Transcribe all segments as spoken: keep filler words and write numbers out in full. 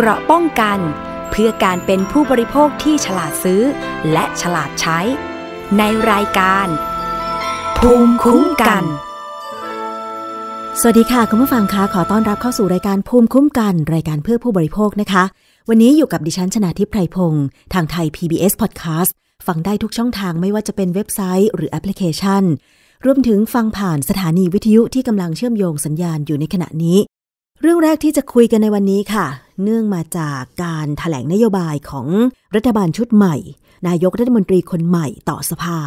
เกราะป้องกันเพื่อการเป็นผู้บริโภคที่ฉลาดซื้อและฉลาดใช้ในรายการภูมิคุ้มกันสวัสดีค่ะคุณผู้ฟังคะขอต้อนรับเข้าสู่รายการภูมิคุ้มกันรายการเพื่อผู้บริโภคนะคะวันนี้อยู่กับดิฉันชนาธิปไพรพงศ์ทางไทย พี บี เอส Podcast ฟังได้ทุกช่องทางไม่ว่าจะเป็นเว็บไซต์หรือแอปพลิเคชันรวมถึงฟังผ่านสถานีวิทยุที่กำลังเชื่อมโยงสัญญาณอยู่ในขณะนี้เรื่องแรกที่จะคุยกันในวันนี้ค่ะเนื่องมาจากการแถลงนโยบายของรัฐบาลชุดใหม่นายกรัฐมนตรีคนใหม่ต่อสภา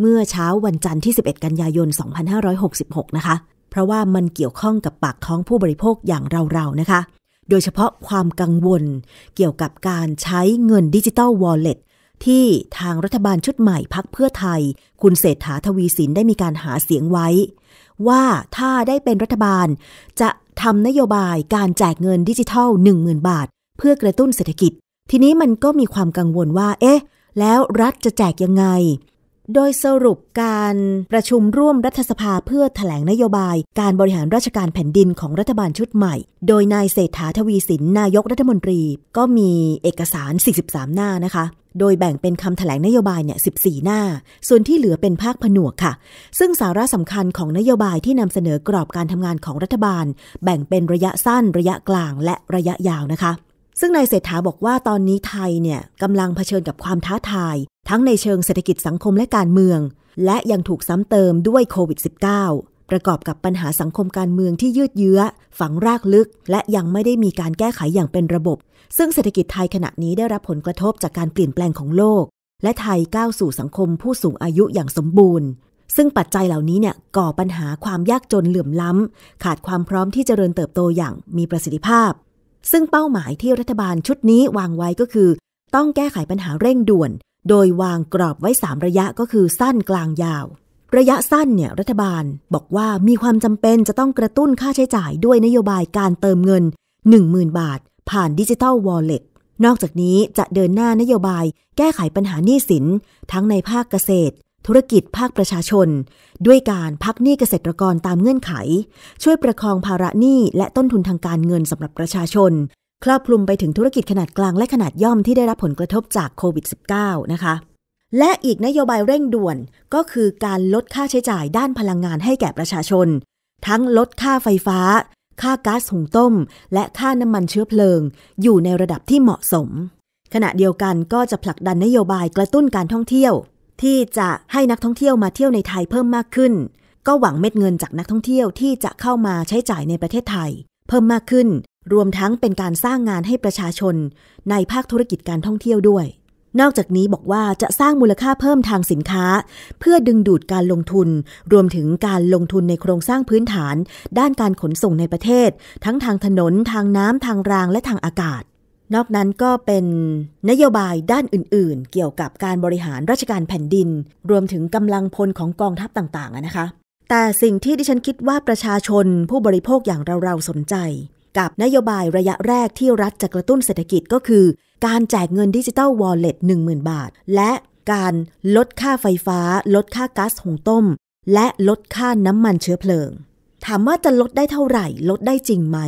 เมื่อเช้าวันจันทร์ที่สิบเอ็ดกันยายนสองพันห้าร้อยหกสิบหกนะคะเพราะว่ามันเกี่ยวข้องกับปากท้องผู้บริโภคอย่างเราๆนะคะโดยเฉพาะความกังวลเกี่ยวกับการใช้เงินดิจิตอลวอลเล็ตที่ทางรัฐบาลชุดใหม่พรรคเพื่อไทยคุณเศรษฐาทวีสินได้มีการหาเสียงไว้ว่าถ้าได้เป็นรัฐบาลจะทำนโยบายการแจกเงินดิจิทัล หนึ่งหมื่นบาทเพื่อกระตุ้นเศรษฐกิจทีนี้มันก็มีความกังวลว่าเอ๊ะแล้วรัฐจะแจกยังไงโดยสรุปการประชุมร่วมรัฐสภาเพื่อแถลงนโยบายการบริหารราชการแผ่นดินของรัฐบาลชุดใหม่โดยนายเศรษฐาทวีสินนายกรัฐมนตรีก็มีเอกสารสี่สิบสามหน้านะคะโดยแบ่งเป็นคำแถลงนโยบายเนี่ยสิบสี่หน้าส่วนที่เหลือเป็นภาคผนวกค่ะซึ่งสาระสำคัญของนโยบายที่นำเสนอกรอบการทำงานของรัฐบาลแบ่งเป็นระยะสั้นระยะกลางและระยะยาวนะคะซึ่งนายเศรษฐาบอกว่าตอนนี้ไทยเนี่ยกำลังเผชิญกับความท้าทายทั้งในเชิงเศรษฐกิจสังคมและการเมืองและยังถูกซ้ำเติมด้วยโควิด สิบเก้า ประกอบกับปัญหาสังคมการเมืองที่ยืดเยื้อฝังรากลึกและยังไม่ได้มีการแก้ไขอย่างเป็นระบบซึ่งเศรษฐกิจไทยขณะนี้ได้รับผลกระทบจากการเปลี่ยนแปลงของโลกและไทยก้าวสู่สังคมผู้สูงอายุอย่างสมบูรณ์ซึ่งปัจจัยเหล่านี้เนี่ยก่อปัญหาความยากจนเหลื่อมล้ำขาดความพร้อมที่เจริญเติบโตอย่างมีประสิทธิภาพซึ่งเป้าหมายที่รัฐบาลชุดนี้วางไว้ก็คือต้องแก้ไขปัญหาเร่งด่วนโดยวางกรอบไว้สามระยะก็คือสั้นกลางยาวระยะสั้นเนี่ยรัฐบาลบอกว่ามีความจำเป็นจะต้องกระตุ้นค่าใช้จ่ายด้วยนโยบายการเติมเงิน หนึ่งหมื่นบาทผ่านดิจิทัลวอลเล็ตนอกจากนี้จะเดินหน้านโยบายแก้ไขปัญหาหนี้สินทั้งในภาคเกษตรธุรกิจภาคประชาชนด้วยการพักหนี้เกษตรกรตามเงื่อนไขช่วยประคองภาระหนี้และต้นทุนทางการเงินสำหรับประชาชนครอบคลุมไปถึงธุรกิจขนาดกลางและขนาดย่อมที่ได้รับผลกระทบจากโควิด สิบเก้า นะคะและอีกนโยบายเร่งด่วนก็คือการลดค่าใช้จ่ายด้านพลังงานให้แก่ประชาชนทั้งลดค่าไฟฟ้าค่าก๊าซหุงต้มและค่าน้ำมันเชื้อเพลิงอยู่ในระดับที่เหมาะสมขณะเดียวกันก็จะผลักดันนโยบายกระตุ้นการท่องเที่ยวที่จะให้นักท่องเที่ยวมาเที่ยวในไทยเพิ่มมากขึ้นก็หวังเม็ดเงินจากนักท่องเที่ยวที่จะเข้ามาใช้จ่ายในประเทศไทยเพิ่มมากขึ้นรวมทั้งเป็นการสร้างงานให้ประชาชนในภาคธุรกิจการท่องเที่ยวด้วยนอกจากนี้บอกว่าจะสร้างมูลค่าเพิ่มทางสินค้าเพื่อดึงดูดการลงทุนรวมถึงการลงทุนในโครงสร้างพื้นฐานด้านการขนส่งในประเทศทั้งทางถนนทางน้ำทางรางและทางอากาศนอกนั้นก็เป็นนโยบายด้านอื่นๆเกี่ยวกับการบริหารราชการแผ่นดินรวมถึงกำลังพลของกองทัพต่างๆนะคะแต่สิ่งที่ดิฉันคิดว่าประชาชนผู้บริโภคอย่างเราๆสนใจกับนโยบายระยะแรกที่รัฐจะกระตุ้นเศรษฐกิจก็คือการแจกเงินดิจิทัลวอลเล็ต หนึ่งหมื่นบาทและการลดค่าไฟฟ้าลดค่าก๊าซหุงต้มและลดค่าน้ำมันเชื้อเพลิงถามว่าจะลดได้เท่าไหร่ลดได้จริงไหม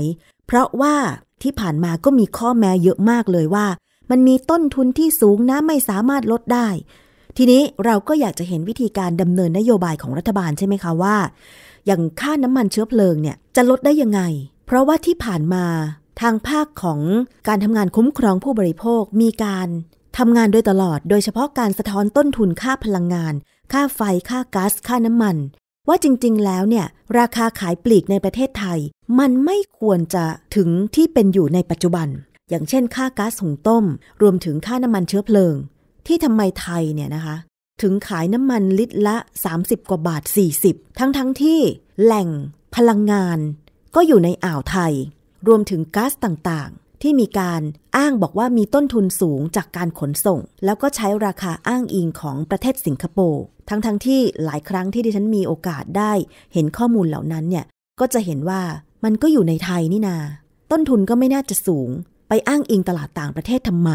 เพราะว่าที่ผ่านมาก็มีข้อแม้เยอะมากเลยว่ามันมีต้นทุนที่สูงนะไม่สามารถลดได้ทีนี้เราก็อยากจะเห็นวิธีการดำเนินนโยบายของรัฐบาลใช่ไหมคะว่าอย่างค่าน้ำมันเชื้อเพลิงเนี่ยจะลดได้ยังไงเพราะว่าที่ผ่านมาทางภาคของการทำงานคุ้มครองผู้บริโภคมีการทำงานโดยตลอดโดยเฉพาะการสะท้อนต้นทุนค่าพลังงานค่าไฟค่าก๊าซค่าน้ำมันว่าจริงๆแล้วเนี่ยราคาขายปลีกในประเทศไทยมันไม่ควรจะถึงที่เป็นอยู่ในปัจจุบันอย่างเช่นค่าก๊าซหุงต้มรวมถึงค่าน้ำมันเชื้อเพลิงที่ทำไมไทยเนี่ยนะคะถึงขายน้ำมันลิตรละสามสิบกว่าบาทสี่สิบทั้งๆ ท, ที่แหล่งพลังงานก็อยู่ในอ่าวไทยรวมถึงก๊าซต่างๆที่มีการอ้างบอกว่ามีต้นทุนสูงจากการขนส่งแล้วก็ใช้ราคาอ้างอิงของประเทศสิงคโปร์ทั้งๆ ที่หลายครั้งที่ดิฉันมีโอกาสได้เห็นข้อมูลเหล่านั้นเนี่ยก็จะเห็นว่ามันก็อยู่ในไทยนี่นาต้นทุนก็ไม่น่าจะสูงไปอ้างอิงตลาดต่างประเทศทำไม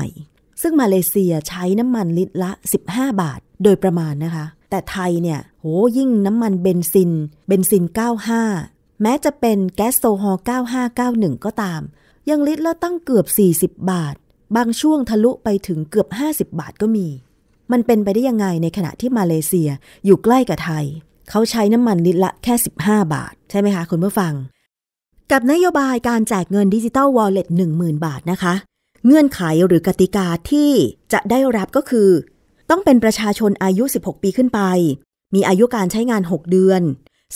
ซึ่งมาเลเซียใช้น้ำมันลิตรละสิบห้าบาทโดยประมาณนะคะแต่ไทยเนี่ยโหยิ่งน้ำมันเบนซินเบนซินเก้าสิบห้าแม้จะเป็นแก๊สโซฮอล์เก้าสิบห้า เก้าสิบเอ็ดก็ตาม ยังลิตรละตั้งเกือบสี่สิบบาทบางช่วงทะลุไปถึงเกือบห้าสิบบาทก็มีมันเป็นไปได้ยังไงในขณะที่มาเลเซียอยู่ใกล้กับไทยเขาใช้น้ำมันลิตรละแค่สิบห้าบาทใช่ไหมคะคุณผู้ฟังกับนโยบายการแจกเงินดิจิตอลวอลเล็ต หนึ่งหมื่น บาทนะคะเงื่อนไขหรือกติกาที่จะได้รับก็คือต้องเป็นประชาชนอายุสิบหกปีขึ้นไปมีอายุการใช้งานหกเดือน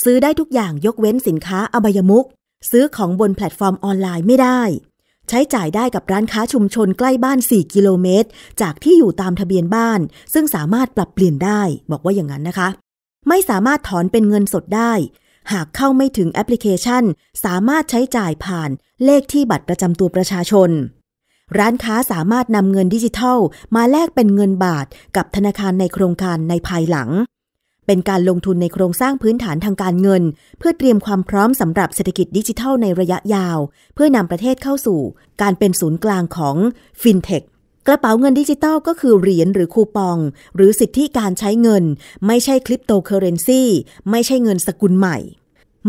ซื้อได้ทุกอย่างยกเว้นสินค้าอบายมุขซื้อของบนแพลตฟอร์มออนไลน์ไม่ได้ใช้จ่ายได้กับร้านค้าชุมชนใกล้บ้านสี่กิโลเมตรจากที่อยู่ตามทะเบียนบ้านซึ่งสามารถปรับเปลี่ยนได้บอกว่าอย่างนั้นนะคะไม่สามารถถอนเป็นเงินสดได้หากเข้าไม่ถึงแอปพลิเคชันสามารถใช้จ่ายผ่านเลขที่บัตรประจำตัวประชาชนร้านค้าสามารถนำเงินดิจิทัลมาแลกเป็นเงินบาทกับธนาคารในโครงการในภายหลังเป็นการลงทุนในโครงสร้างพื้นฐานทางการเงินเพื่อเตรียมความพร้อมสำหรับเศรษฐกิจดิจิทัลในระยะยาวเพื่อนำประเทศเข้าสู่การเป็นศูนย์กลางของฟินเทคกระเป๋าเงินดิจิทัลก็คือเหรียญหรือคูปองหรือสิทธิการใช้เงินไม่ใช่คริปโตเคอเรนซีไม่ใช่เงินสกุลใหม่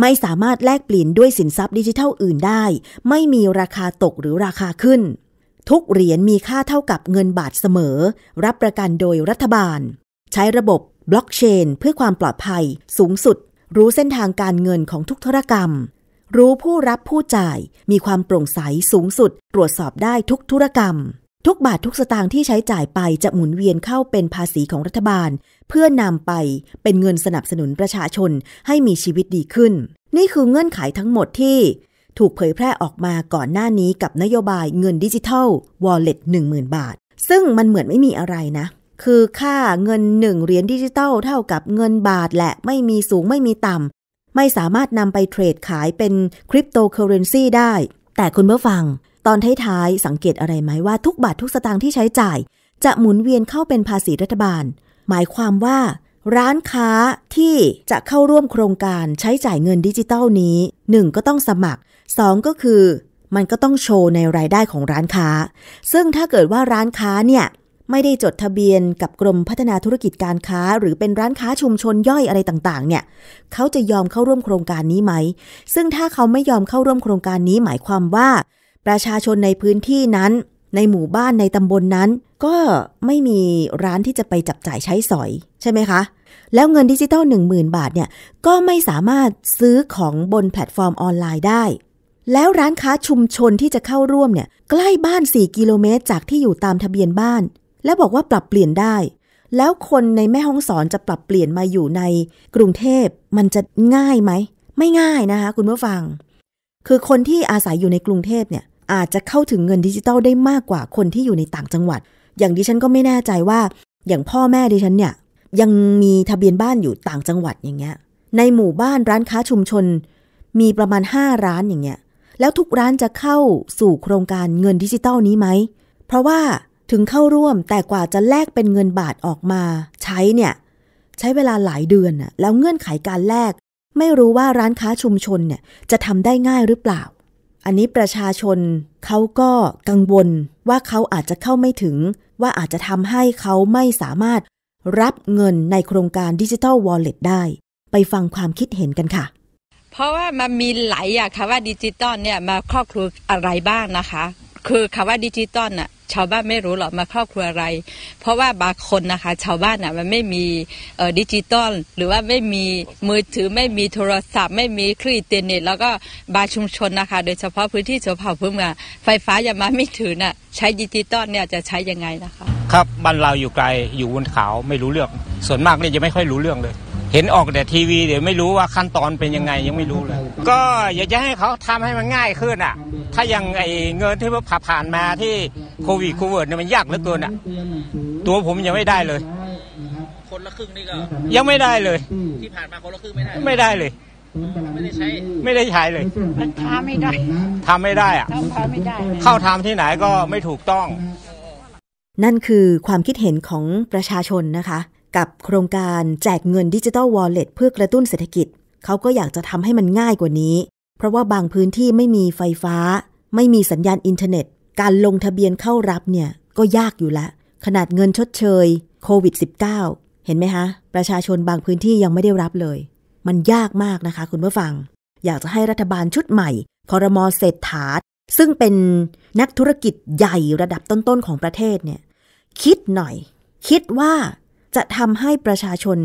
ไม่สามารถแลกเปลี่ยนด้วยสินทรัพย์ดิจิทัลอื่นได้ไม่มีราคาตกหรือราคาขึ้นทุกเหรียญมีค่าเท่ากับเงินบาทเสมอรับประกันโดยรัฐบาลใช้ระบบบล็อกเชนเพื่อความปลอดภัยสูงสุดรู้เส้นทางการเงินของทุกธุรกรรมรู้ผู้รับผู้จ่ายมีความโปร่งใสสูงสุดตรวจสอบได้ทุกธุรกรรมทุกบาททุกสตางค์ที่ใช้จ่ายไปจะหมุนเวียนเข้าเป็นภาษีของรัฐบาลเพื่อนำไปเป็นเงินสนับสนุนประชาชนให้มีชีวิตดีขึ้นนี่คือเงื่อนไขทั้งหมดที่ถูกเผยแพร่ออกมาก่อนหน้านี้กับนโยบายเงินดิจิทัล Wallet หนึ่งหมื่น บาทซึ่งมันเหมือนไม่มีอะไรนะคือค่าเงินหนึ่งเหรียญดิจิทัลเท่ากับเงินบาทแหละไม่มีสูงไม่มีต่ำไม่สามารถนำไปเทรดขายเป็นคริปโตเคอเรนซีได้แต่คุณผู้ฟังตอนท้ายๆสังเกตอะไรไหมว่าทุกบาททุกสตางค์ที่ใช้จ่ายจะหมุนเวียนเข้าเป็นภาษีรัฐบาลหมายความว่าร้านค้าที่จะเข้าร่วมโครงการใช้จ่ายเงินดิจิทัลนี้หนึ่งก็ต้องสมัครสองก็คือมันก็ต้องโชว์ในรายได้ของร้านค้าซึ่งถ้าเกิดว่าร้านค้าเนี่ยไม่ได้จดทะเบียนกับกรมพัฒนาธุรกิจการค้าหรือเป็นร้านค้าชุมชนย่อยอะไรต่างๆเนี่ยเขาจะยอมเข้าร่วมโครงการนี้ไหมซึ่งถ้าเขาไม่ยอมเข้าร่วมโครงการนี้หมายความว่าประชาชนในพื้นที่นั้นในหมู่บ้านในตำบล นั้นก็ไม่มีร้านที่จะไปจับจ่ายใช้สอยใช่ไหมคะแล้วเงินดิจิตอล หนึ่งหมื่น บาทเนี่ยก็ไม่สามารถซื้อของบนแพลตฟอร์มออนไลน์ได้แล้วร้านค้าชุมชนที่จะเข้าร่วมเนี่ยใกล้บ้านสี่กิโลเมตรจากที่อยู่ตามทะเบียนบ้านแล้วบอกว่าปรับเปลี่ยนได้แล้วคนในแม่ฮ่องสอนจะปรับเปลี่ยนมาอยู่ในกรุงเทพมันจะง่ายไหมไม่ง่ายนะคะคุณผู้ฟังคือคนที่อาศัยอยู่ในกรุงเทพเนี่ยอาจจะเข้าถึงเงินดิจิทัลได้มากกว่าคนที่อยู่ในต่างจังหวัดอย่างดิฉันก็ไม่แน่ใจว่าอย่างพ่อแม่ดิฉันเนี่ยยังมีทะเบียนบ้านอยู่ต่างจังหวัดอย่างเงี้ยในหมู่บ้านร้านค้าชุมชนมีประมาณห้าร้านอย่างเงี้ยแล้วทุกร้านจะเข้าสู่โครงการเงินดิจิทัลนี้ไหมเพราะว่าถึงเข้าร่วมแต่กว่าจะแลกเป็นเงินบาทออกมาใช้เนี่ยใช้เวลาหลายเดือนน่ะแล้วเงื่อนไขการแลกไม่รู้ว่าร้านค้าชุมชนเนี่ยจะทำได้ง่ายหรือเปล่าอันนี้ประชาชนเขาก็กังวลว่าเขาอาจจะเข้าไม่ถึงว่าอาจจะทำให้เขาไม่สามารถรับเงินในโครงการ Digital Wallet ได้ไปฟังความคิดเห็นกันค่ะเพราะว่ามันมีหลายอย่างค่ะว่าดิจิตอลเนี่ยมาครอบคลุมอะไรบ้างนะคะคือคำว่าดิจิตอลน่ะชาวบ้านไม่รู้หรอกมาครอบครัวอะไรเพราะว่าบางคนนะคะชาวบ้านน่ะมันไม่มีเอ่อดิจิตอลหรือว่าไม่มีมือถือไม่มีโทรศัพท์ไม่มีเครื่องอินเทอร์เน็ตแล้วก็บางชุมชนนะคะโดยเฉพาะพื้นที่ชนเผ่าพื้นเมืองไฟฟ้ายังมาไม่ถึงน่ะใช้ดิจิตอลเนี่ยจะใช้ยังไงนะคะครับบ้านเราอยู่ไกลอยู่บนเขาไม่รู้เรื่องส่วนมากเนี่ยจะไม่ค่อยรู้เรื่องเลยเห็นออกแต่ทีวีเดี๋ยวไม่รู้ว่าขั้นตอนเป็นยังไงยังไม่รู้เลยก็อยากจะให้เขาทำให้มันง่ายขึ้นอ่ะถ้ายังไอเงินที่เพิ่งผ่านมาที่โควิดคูเวิร์ดเนี่ยมันยากเหลือเกินอ่ะตัวผมยังไม่ได้เลยคนละครึ่งนี่ก็ยังไม่ได้เลยที่ผ่านมาคนละครึ่งไม่ได้ไม่ได้เลยไม่ได้ใช้ไม่ได้ใช้เลยมันทำไม่ได้ทำไม่ได้อ่ะเข้าทำที่ไหนก็ไม่ถูกต้องนั่นคือความคิดเห็นของประชาชนนะคะกับโครงการแจกเงิน Digital Wallet เพื่อกระตุ้นเศรษฐกิจเขาก็อยากจะทำให้มันง่ายกว่านี้เพราะว่าบางพื้นที่ไม่มีไฟฟ้าไม่มีสัญญาณอินเทอร์เน็ตการลงทะเบียนเข้ารับเนี่ยก็ยากอยู่ละขนาดเงินชดเชยโควิด สิบเก้า เห็นไหมคะประชาชนบางพื้นที่ยังไม่ได้รับเลยมันยากมากนะคะคุณผู้ฟังอยากจะให้รัฐบาลชุดใหม่ครม.เศรษฐา ซึ่งเป็นนักธุรกิจใหญ่ระดับต้นๆของประเทศเนี่ยคิดหน่อยคิดว่าจะทำให้ประชาชน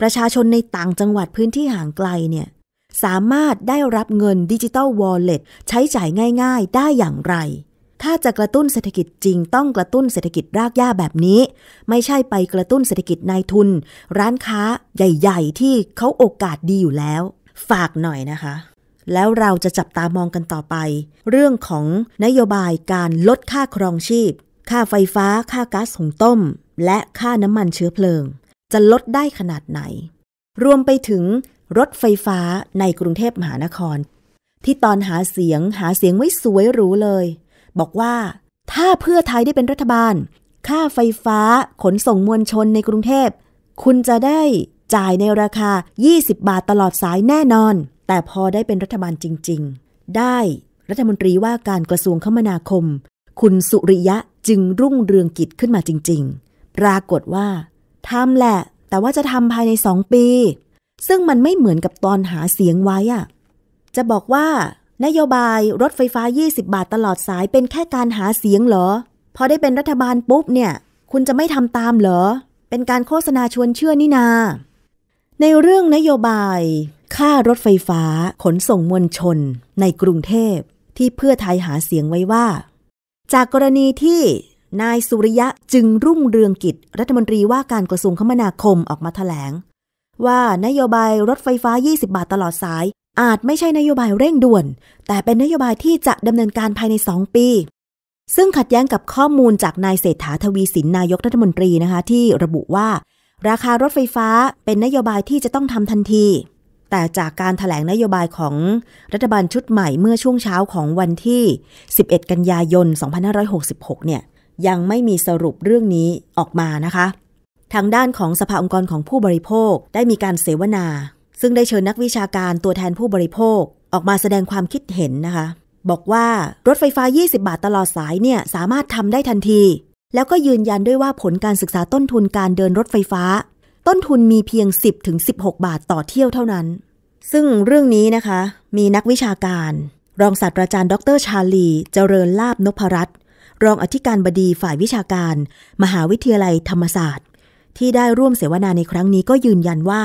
ประชาชนในต่างจังหวัดพื้นที่ห่างไกลเนี่ยสามารถได้รับเงินดิจิทัลวอลเล็ตใช้จ่ายง่ายๆได้อย่างไรถ้าจะกระตุ้นเศรษฐกิจจริงต้องกระตุ้นเศรษฐกิจรากหญ้าแบบนี้ไม่ใช่ไปกระตุ้นเศรษฐกิจนายทุนร้านค้าใหญ่ๆที่เขาโอกาสดีอยู่แล้วฝากหน่อยนะคะแล้วเราจะจับตามองกันต่อไปเรื่องของนโยบายการลดค่าครองชีพค่าไฟฟ้าค่าก๊าซหุงต้มและค่าน้ำมันเชื้อเพลิงจะลดได้ขนาดไหนรวมไปถึงรถไฟฟ้าในกรุงเทพมหานครที่ตอนหาเสียงหาเสียงไว้สวยหรูเลยบอกว่าถ้าเพื่อไทยได้เป็นรัฐบาลค่าไฟฟ้าขนส่งมวลชนในกรุงเทพคุณจะได้จ่ายในราคายี่สิบบาทตลอดสายแน่นอนแต่พอได้เป็นรัฐบาลจริงๆได้รัฐมนตรีว่าการกระทรวงคมนาคมคุณสุริยะจึงรุ่งเรืองกิจขึ้นมาจริงๆปรากฏว่าทำแหละแต่ว่าจะทำภายในสองปีซึ่งมันไม่เหมือนกับตอนหาเสียงไว้อะจะบอกว่านโยบายรถไฟฟ้ายี่สิบบาทตลอดสายเป็นแค่การหาเสียงเหรอพอได้เป็นรัฐบาลปุ๊บเนี่ยคุณจะไม่ทำตามเหรอเป็นการโฆษณาชวนเชื่อนี่นาในเรื่องนโยบายค่ารถไฟฟ้าขนส่งมวลชนในกรุงเทพที่เพื่อไทยหาเสียงไว้ว่าจากกรณีที่นายสุริยะจึงรุ่งเรืองกิจรัฐมนตรีว่าการกระทรวงคมนาคมออกมาแถลงว่านโยบายรถไฟฟ้ายี่สิบบาทตลอดสายอาจไม่ใช่นโยบายเร่งด่วนแต่เป็นนโยบายที่จะดำเนินการภายในสองปีซึ่งขัดแย้งกับข้อมูลจากนายเศรษฐาทวีสินนายกรัฐมนตรีนะคะที่ระบุว่าราคารถไฟฟ้าเป็นนโยบายที่จะต้องทำทันทีแต่จากการแถลงนโยบายของรัฐบาลชุดใหม่เมื่อช่วงเช้าของวันที่สิบเอ็ดกันยายนสองพันห้าร้อยหกสิบหกเนี่ยยังไม่มีสรุปเรื่องนี้ออกมานะคะทางด้านของสภาองค์กรของผู้บริโภคได้มีการเสวนาซึ่งได้เชิญนักวิชาการตัวแทนผู้บริโภคออกมาแสดงความคิดเห็นนะคะบอกว่ารถไฟฟ้ายี่สิบบาทตลอดสายเนี่ยสามารถทำได้ทันทีแล้วก็ยืนยันด้วยว่าผลการศึกษาต้นทุนการเดินรถไฟฟ้าต้นทุนมีเพียง สิบถึงสิบหกบาทต่อเที่ยวเท่านั้นซึ่งเรื่องนี้นะคะมีนักวิชาการรองศาสตราจารย์ดร.ชาลีเจริญลาภนพรัตน์รองอธิการบดีฝ่ายวิชาการมหาวิทยาลัยธรรมศาสตร์ที่ได้ร่วมเสวนาในครั้งนี้ก็ยืนยันว่า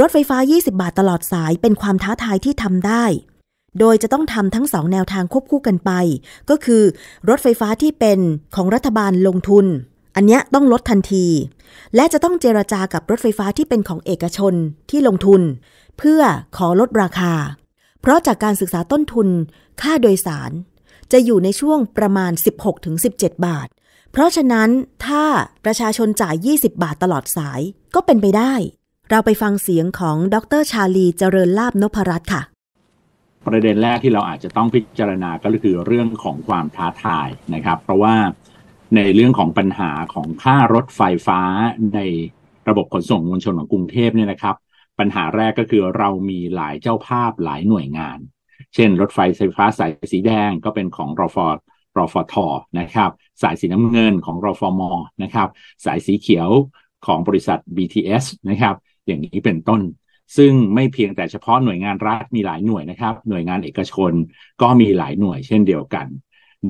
รถไฟฟ้ายี่สิบบาทตลอดสายเป็นความท้าทายที่ทำได้โดยจะต้องทำทั้งสองแนวทางควบคู่กันไปก็คือรถไฟฟ้าที่เป็นของรัฐบาลลงทุนอันเนี้ยต้องลดทันทีและจะต้องเจรจากับรถไฟฟ้าที่เป็นของเอกชนที่ลงทุนเพื่อขอลดราคาเพราะจากการศึกษาต้นทุนค่าโดยสารจะอยู่ในช่วงประมาณ สิบหกถึงสิบเจ็ดบาทเพราะฉะนั้นถ้าประชาชนจ่ายยี่สิบบาทตลอดสายก็เป็นไปได้เราไปฟังเสียงของดร.ชาลีเจริญลาภนพรัตน์ค่ะประเด็นแรกที่เราอาจจะต้องพิจารณาก็คือเรื่องของความท้าทายนะครับเพราะว่าในเรื่องของปัญหาของค่ารถไฟฟ้าในระบบขนส่งมวลชนของกรุงเทพเนี่ยนะครับปัญหาแรกก็คือเรามีหลายเจ้าภาพหลายหน่วยงานเช่นรถไฟฟ้าสายสีแดงก็เป็นของรฟรฟท.นะครับสายสีน้ำเงินของรฟม.นะครับสายสีเขียวของบริษัท บี ที เอส นะครับอย่างนี้เป็นต้นซึ่งไม่เพียงแต่เฉพาะหน่วยงานรัฐมีหลายหน่วยนะครับหน่วยงานเอกชนก็มีหลายหน่วยเช่นเดียวกัน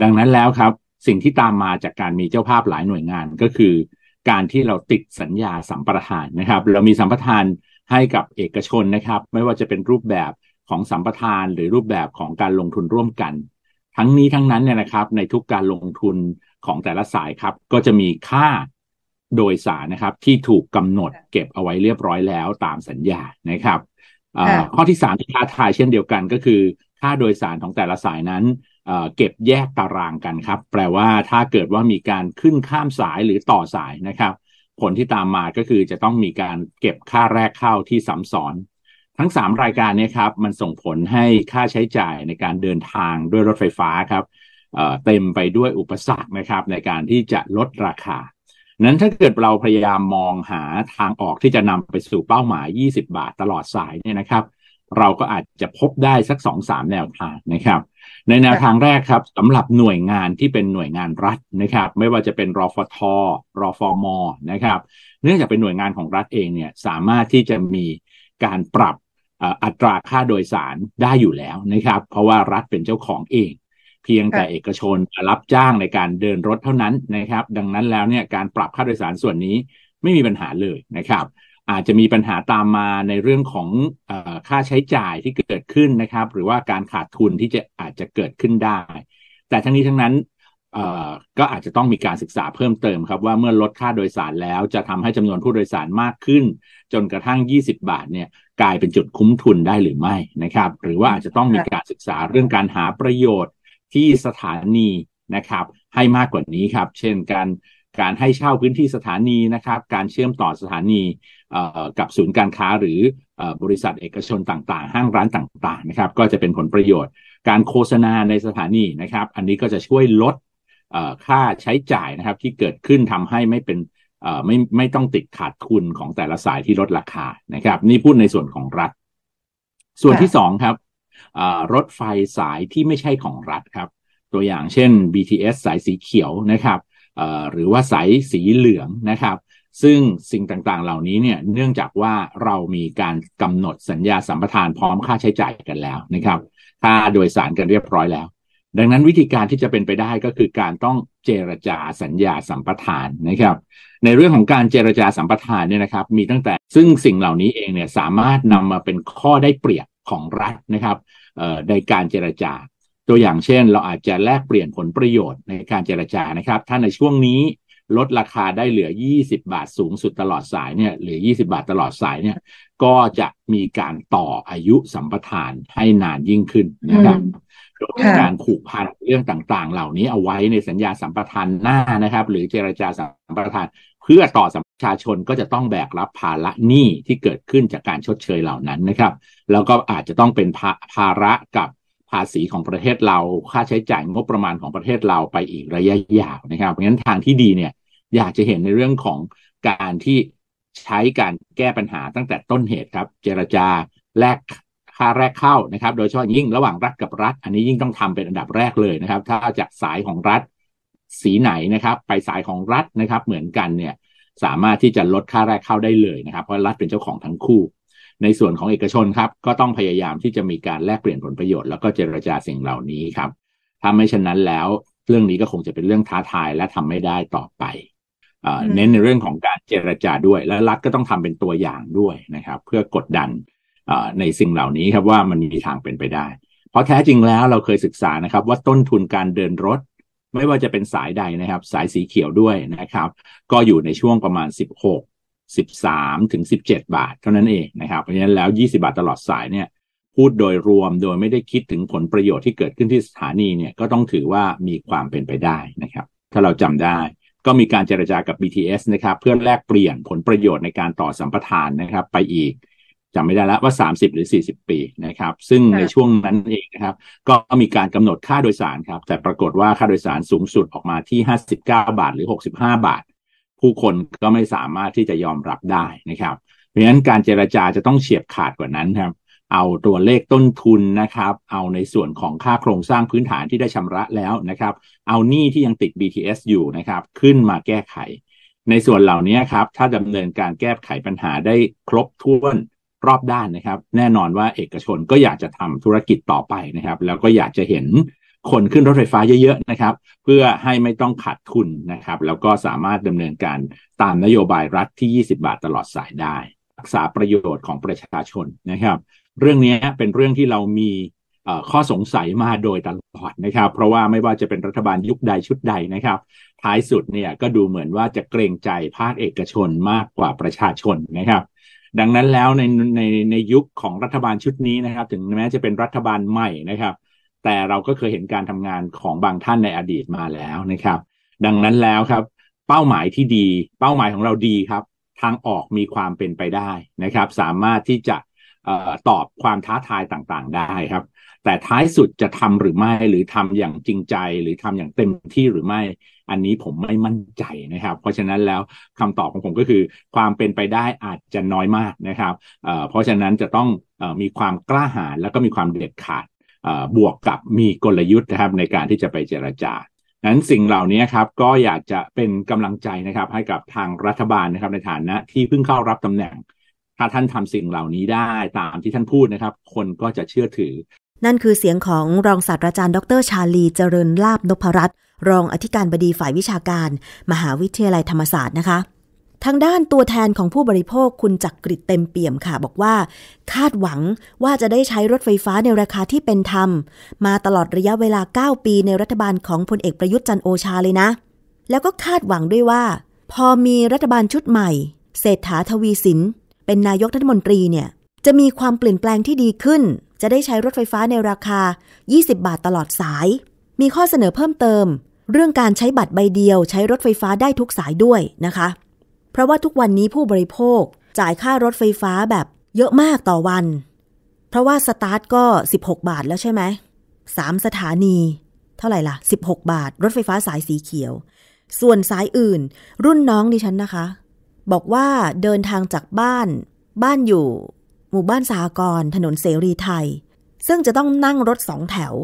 ดังนั้นแล้วครับสิ่งที่ตามมาจากการมีเจ้าภาพหลายหน่วยงานก็คือการที่เราติดสัญญาสัมปทานนะครับเรามีสัมปทานให้กับเอกชนนะครับไม่ว่าจะเป็นรูปแบบของสัมปทานหรือรูปแบบของการลงทุนร่วมกันทั้งนี้ทั้งนั้นเนี่ยนะครับในทุกการลงทุนของแต่ละสายครับก็จะมีค่าโดยสารนะครับที่ถูกกำหนดเก็บเอาไว้เรียบร้อยแล้วตามสัญญานะครับข้อที่สามที่ท้าทายเช่นเดียวกันก็คือค่าโดยสารของแต่ละสายนั้นเก็บแยกตารางกันครับแปลว่าถ้าเกิดว่ามีการขึ้นข้ามสายหรือต่อสายนะครับผลที่ตามมาก็คือจะต้องมีการเก็บค่าแรกเข้าที่ซ้ำซ้อนทั้งสามรายการนี้ครับมันส่งผลให้ค่าใช้จ่ายในการเดินทางด้วยรถไฟฟ้าครับเต็มไปด้วยอุปสรรคนะครับในการที่จะลดราคานั้นถ้าเกิดเราพยายามมองหาทางออกที่จะนำไปสู่เป้าหมายยี่สิบบาทตลอดสายเนี่ยนะครับเราก็อาจจะพบได้สัก สองถึงสาม แนวทางนะครับในแนวทางแรกครับสำหรับหน่วยงานที่เป็นหน่วยงานรัฐนะครับไม่ว่าจะเป็นรฟท.รฟม.นะครับเนื่องจากเป็นหน่วยงานของรัฐเองเนี่ยสามารถที่จะมีการปรับอัตราค่าโดยสารได้อยู่แล้วนะครับเพราะว่ารัฐเป็นเจ้าของเอง เพียงแต่เอกชนรับจ้างในการเดินรถเท่านั้นนะครับดังนั้นแล้วเนี่ยการปรับค่าโดยสารส่วนนี้ไม่มีปัญหาเลยนะครับอาจจะมีปัญหาตามมาในเรื่องของเอ่อค่าใช้จ่ายที่เกิดขึ้นนะครับหรือว่าการขาดทุนที่จะอาจจะเกิดขึ้นได้แต่ทั้งนี้ทั้งนั้นเอ่อก็อาจจะต้องมีการศึกษาเพิ่มเติมครับว่าเมื่อลดค่าโดยสารแล้วจะทำให้จำนวนผู้โดยสารมากขึ้นจนกระทั่งยี่สิบบาทเนี่ยกลายเป็นจุดคุ้มทุนได้หรือไม่นะครับหรือว่าอาจจะต้องมีการศึกษาเรื่องการหาประโยชน์ที่สถานีนะครับให้มากกว่านี้ครับเช่นการการให้เช่าพื้นที่สถานีนะครับการเชื่อมต่อสถานีกับศูนย์การค้าหรือบริษัทเอกชนต่างๆห้างร้านต่างๆนะครับก็จะเป็นผลประโยชน์การโฆษณาในสถานีนะครับอันนี้ก็จะช่วยลดค่าใช้จ่ายนะครับที่เกิดขึ้นทำให้ไม่เป็นไม่ไม่ต้องติดขาดทุนของแต่ละสายที่ลดราคานะครับนี่พูดในส่วนของรัฐส่วนที่สองครับรถไฟสายที่ไม่ใช่ของรัฐครับตัวอย่างเช่น บี ที เอส สายสีเขียวนะครับหรือว่าสายสีเหลืองนะครับซึ่งสิ่งต่างๆเหล่านี้เนี่ยเนื่องจากว่าเรามีการกำหนดสัญญาสัมปทานพร้อมค่าใช้จ่ายกันแล้วนะครับค่าโดยสารกันเรียบร้อยแล้วดังนั้นวิธีการที่จะเป็นไปได้ก็คือการต้องเจรจาสัญญาสัมปทานนะครับในเรื่องของการเจรจาสัมปทานเนี่ยนะครับมีตั้งแต่ซึ่งสิ่งเหล่านี้เองเนี่ยสามารถนำมาเป็นข้อได้เปรียบของรัฐนะครับในการเจรจาตัวอย่างเช่นเราอาจจะแลกเปลี่ยนผลประโยชน์ในการเจรจานะครับถ้าในช่วงนี้ลดราคาได้เหลือยี่สิบบาทสูงสุดตลอดสายเนี่ยหรือยี่สิบบาทตลอดสายเนี่ยก็จะมีการต่ออายุสัมปทานให้นานยิ่งขึ้นนะครับโดยการผูกพันเรื่องต่างๆเหล่านี้เอาไว้ในสัญญาสัมปทานหน้านะครับหรือเจรจาสัมปทานเพื่อต่อสัมประชาชนก็จะต้องแบกรับภาระหนี้ที่เกิดขึ้นจากการชดเชยเหล่านั้นนะครับแล้วก็อาจจะต้องเป็นภาระกับภาษีของประเทศเราค่าใช้จ่ายงบประมาณของประเทศเราไปอีกระยะยาวนะครับงั้นทางที่ดีเนี่ยอยากจะเห็นในเรื่องของการที่ใช้การแก้ปัญหาตั้งแต่ต้นเหตุครับเจรจาแลกค่าแรกเข้านะครับโดยเฉพาะยิ่งระหว่างรัฐกับรัฐอันนี้ยิ่งต้องทำเป็นอันดับแรกเลยนะครับถ้าจากสายของรัฐสีไหนนะครับไปสายของรัฐนะครับเหมือนกันเนี่ยสามารถที่จะลดค่าแรกเข้าได้เลยนะครับเพราะรัฐเป็นเจ้าของทั้งคู่ในส่วนของเอกชนครับก็ต้องพยายามที่จะมีการแลกเปลี่ยนผลประโยชน์แล้วก็เจรจาสิ่งเหล่านี้ครับถ้าไม่เช่นนั้นแล้วเรื่องนี้ก็คงจะเป็นเรื่องท้าทายและทำไม่ได้ต่อไปเน้นในเรื่องของการเจรจาด้วยและรัฐก็ต้องทำเป็นตัวอย่างด้วยนะครับเพื่อกดดันในสิ่งเหล่านี้ครับว่ามันมีทางเป็นไปได้เพราะแท้จริงแล้วเราเคยศึกษานะครับว่าต้นทุนการเดินรถไม่ว่าจะเป็นสายใดนะครับสายสีเขียวด้วยนะครับก็อยู่ในช่วงประมาณสิบหก สิบสามถึงสิบเจ็ดบาทเท่านั้นเองนะครับเพราะฉะนั้นแล้วยี่สิบบาทตลอดสายเนี่ยพูดโดยรวมโดยไม่ได้คิดถึงผลประโยชน์ที่เกิดขึ้นที่สถานีเนี่ยก็ต้องถือว่ามีความเป็นไปได้นะครับถ้าเราจำได้ก็มีการเจรจากับ บี ที เอส นะครับเพื่อแลกเปลี่ยนผลประโยชน์ในการต่อสัมปทานนะครับไปอีกจำไม่ได้แล้วว่าสามสิบหรือสี่สิบปีนะครับซึ่งในช่วงนั้นเองนะครับก็มีการกำหนดค่าโดยสารครับแต่ปรากฏว่าค่าโดยสารสูงสุดออกมาที่ห้าสิบเก้าบาทหรือหกสิบห้าบาทผู้คนก็ไม่สามารถที่จะยอมรับได้นะครับเพราะฉะนั้นการเจรจาจะต้องเฉียบขาดกว่านั้นครับเอาตัวเลขต้นทุนนะครับเอาในส่วนของค่าโครงสร้างพื้นฐานที่ได้ชำระแล้วนะครับเอาหนี้ที่ยังติด บี ที เอส อยู่นะครับขึ้นมาแก้ไขในส่วนเหล่านี้ครับถ้าดำเนินการแก้ไขปัญหาได้ครบถ้วนรอบด้านนะครับแน่นอนว่าเอกชนก็อยากจะทำธุรกิจต่อไปนะครับแล้วก็อยากจะเห็นคนขึ้นรถไฟฟ้าเยอะๆนะครับเพื่อให้ไม่ต้องขาดทุนนะครับแล้วก็สามารถดำเนินการตามนโยบายรัฐที่ยี่สิบบาทตลอดสายได้รักษาประโยชน์ของประชาชนนะครับเรื่องนี้เป็นเรื่องที่เรามีข้อสงสัยมาโดยตลอดนะครับเพราะว่าไม่ว่าจะเป็นรัฐบาลยุคใดชุดใดนะครับท้ายสุดเนี่ยก็ดูเหมือนว่าจะเกรงใจภาคเอกชนมากกว่าประชาชนนะครับดังนั้นแล้วในในในยุคของรัฐบาลชุดนี้นะครับถึงแม้จะเป็นรัฐบาลใหม่นะครับแต่เราก็เคยเห็นการทำงานของบางท่านในอดีตมาแล้วนะครับดังนั้นแล้วครับเป้าหมายที่ดีเป้าหมายของเราดีครับทางออกมีความเป็นไปได้นะครับสามารถที่จะเอ่อตอบความท้าทายต่างๆได้ครับแต่ท้ายสุดจะทำหรือไม่หรือทำอย่างจริงใจหรือทำอย่างเต็มที่หรือไม่อันนี้ผมไม่มั่นใจนะครับเพราะฉะนั้นแล้วคำตอบของผมก็คือความเป็นไปได้อาจจะน้อยมากนะครับ เอ่อ เพราะฉะนั้นจะต้องเอ่อมีความกล้าหาญแล้วก็มีความเด็ดขาดบวกกับมีกลยุทธ์นะครับในการที่จะไปเจรจานั้นสิ่งเหล่านี้ครับก็อยากจะเป็นกำลังใจนะครับให้กับทางรัฐบาลนะครับในฐานะที่เพิ่งเข้ารับตำแหน่งถ้าท่านทำสิ่งเหล่านี้ได้ตามที่ท่านพูดนะครับคนก็จะเชื่อถือ นั่นคือเสียงของรองศาสตราจารย์ดรชาลีเจริญลาภนพรัตน์รองอธิการบดีฝ่ายวิชาการมหาวิทยาลัยธรรมศาสตร์นะคะทางด้านตัวแทนของผู้บริโภคคุณจักริดเต็มเปี่ยมค่ะบอกว่าคาดหวังว่าจะได้ใช้รถไฟฟ้าในราคาที่เป็นธรรมมาตลอดระยะเวลาเก้าปีในรัฐบาลของพลเอกประยุทธ์จันทร์โอชาเลยนะแล้วก็คาดหวังด้วยว่าพอมีรัฐบาลชุดใหม่เศรษฐาทวีสินเป็นนายกรัฐมนตรีเนี่ยจะมีความเปลี่ยนแปลงที่ดีขึ้นจะได้ใช้รถไฟฟ้าในราคายี่สิบบาทตลอดสายมีข้อเสนอเพิ่มเติมเรื่องการใช้บัตรใบเดียวใช้รถไฟฟ้าได้ทุกสายด้วยนะคะเพราะว่าทุกวันนี้ผู้บริโภคจ่ายค่ารถไฟฟ้าแบบเยอะมากต่อวันเพราะว่าสตาร์ทก็สิบหกบาทแล้วใช่ไหมสามสถานีเท่าไหร่ล่ะสิบหกบาทรถไฟฟ้าสายสีเขียวส่วนสายอื่นรุ่นน้องดิฉันนะคะบอกว่าเดินทางจากบ้านบ้านอยู่หมู่บ้านสหกรณ์ถนนเสรีไทยซึ่งจะต้องนั่งรถสองแถว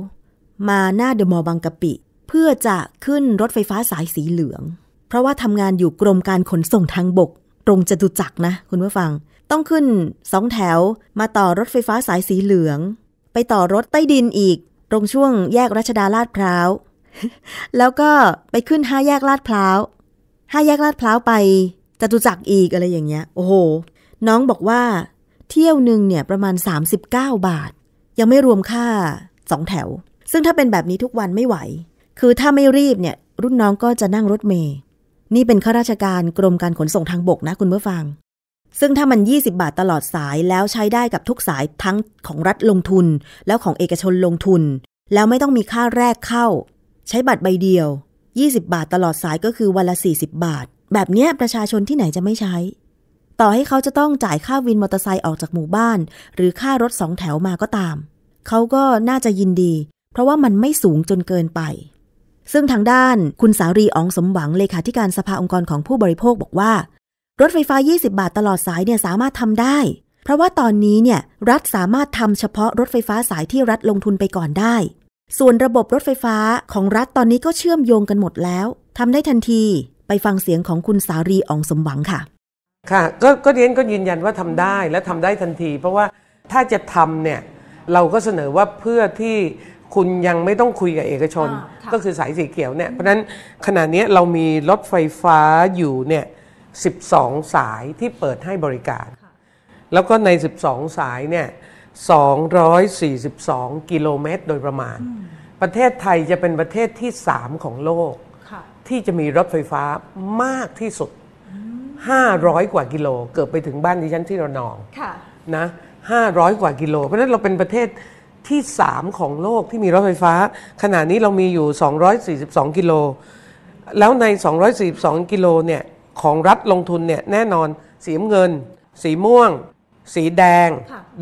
มาหน้าเดอะมอลล์บางกะปิเพื่อจะขึ้นรถไฟฟ้าสายสีเหลืองเพราะว่าทำงานอยู่กรมการขนส่งทางบกตรงจตุจักรนะคุณผู้ฟังต้องขึ้นสองแถวมาต่อรถไฟฟ้าสายสีเหลืองไปต่อรถใต้ดินอีกตรงช่วงแยกรัชดาลาดพร้าวแล้วก็ไปขึ้นห้าแยกลาดพร้าวห้าแยกลาดพร้าวไปจตุจักรอีกอะไรอย่างเงี้ยโอ้โหน้องบอกว่าเที่ยวนึงเนี่ยประมาณสามสิบเก้าบาทยังไม่รวมค่าสองแถวซึ่งถ้าเป็นแบบนี้ทุกวันไม่ไหวคือถ้าไม่รีบเนี่ยรุ่นน้องก็จะนั่งรถเมล์นี่เป็นข้าราชการกรมการขนส่งทางบกนะคุณผู้ฟังซึ่งถ้ามันยี่สิบบาทตลอดสายแล้วใช้ได้กับทุกสายทั้งของรัฐลงทุนแล้วของเอกชนลงทุนแล้วไม่ต้องมีค่าแรกเข้าใช้บัตรใบเดียวยี่สิบบาทตลอดสายก็คือวันละสี่สิบบาทแบบเนี้ยประชาชนที่ไหนจะไม่ใช้ต่อให้เขาจะต้องจ่ายค่าวินมอเตอร์ไซค์ออกจากหมู่บ้านหรือค่ารถสองแถวมาก็ตามเขาก็น่าจะยินดีเพราะว่ามันไม่สูงจนเกินไปซึ่งทางด้านคุณสารีอ๋องสมหวังเลขาธิการสภาองค์กรของผู้บริโภคบอกว่ารถไฟฟ้ายี่สิบบาทตลอดสายเนี่ยสามารถทำได้เพราะว่าตอนนี้เนี่ยรัฐสามารถทำเฉพาะรถไฟฟ้าสายที่รัฐลงทุนไปก่อนได้ส่วนระบบรถไฟฟ้าของรัฐตอนนี้ก็เชื่อมโยงกันหมดแล้วทำได้ทันทีไปฟังเสียงของคุณสารีอ๋องสมหวังค่ะค่ะก็ก็เรียนก็ยืนยันว่าทำได้และทำได้ทันทีเพราะว่าถ้าจะทำเนี่ยเราก็เสนอว่าเพื่อที่คุณยังไม่ต้องคุยกับเอกชนก็คือสายสีเขียวเนี่ยเพราะนั้นขณะนี้เรามีรถไฟฟ้าอยู่เนี่ยสิบสองสายที่เปิดให้บริการแล้วก็ในสิบสองสายเนี่ยสองร้อยสี่สิบสองกิโลเมตรโดยประมาณประเทศไทยจะเป็นประเทศที่สามของโลกที่จะมีรถไฟฟ้ามากที่สุดห้าร้อยกว่ากิโลเกือบไปถึงบ้านดิฉันที่ระนองนะห้าร้อยกว่ากิโลเพราะฉะนั้นเราเป็นประเทศที่สามของโลกที่มีรถไฟฟ้าขณะนี้เรามีอยู่สองร้อยสี่สิบสองกิโลแล้วในสองร้อยสี่สิบสองกิโลเนี่ยของรัฐลงทุนเนี่ยแน่นอนสีเงินสีม่วงสีแดง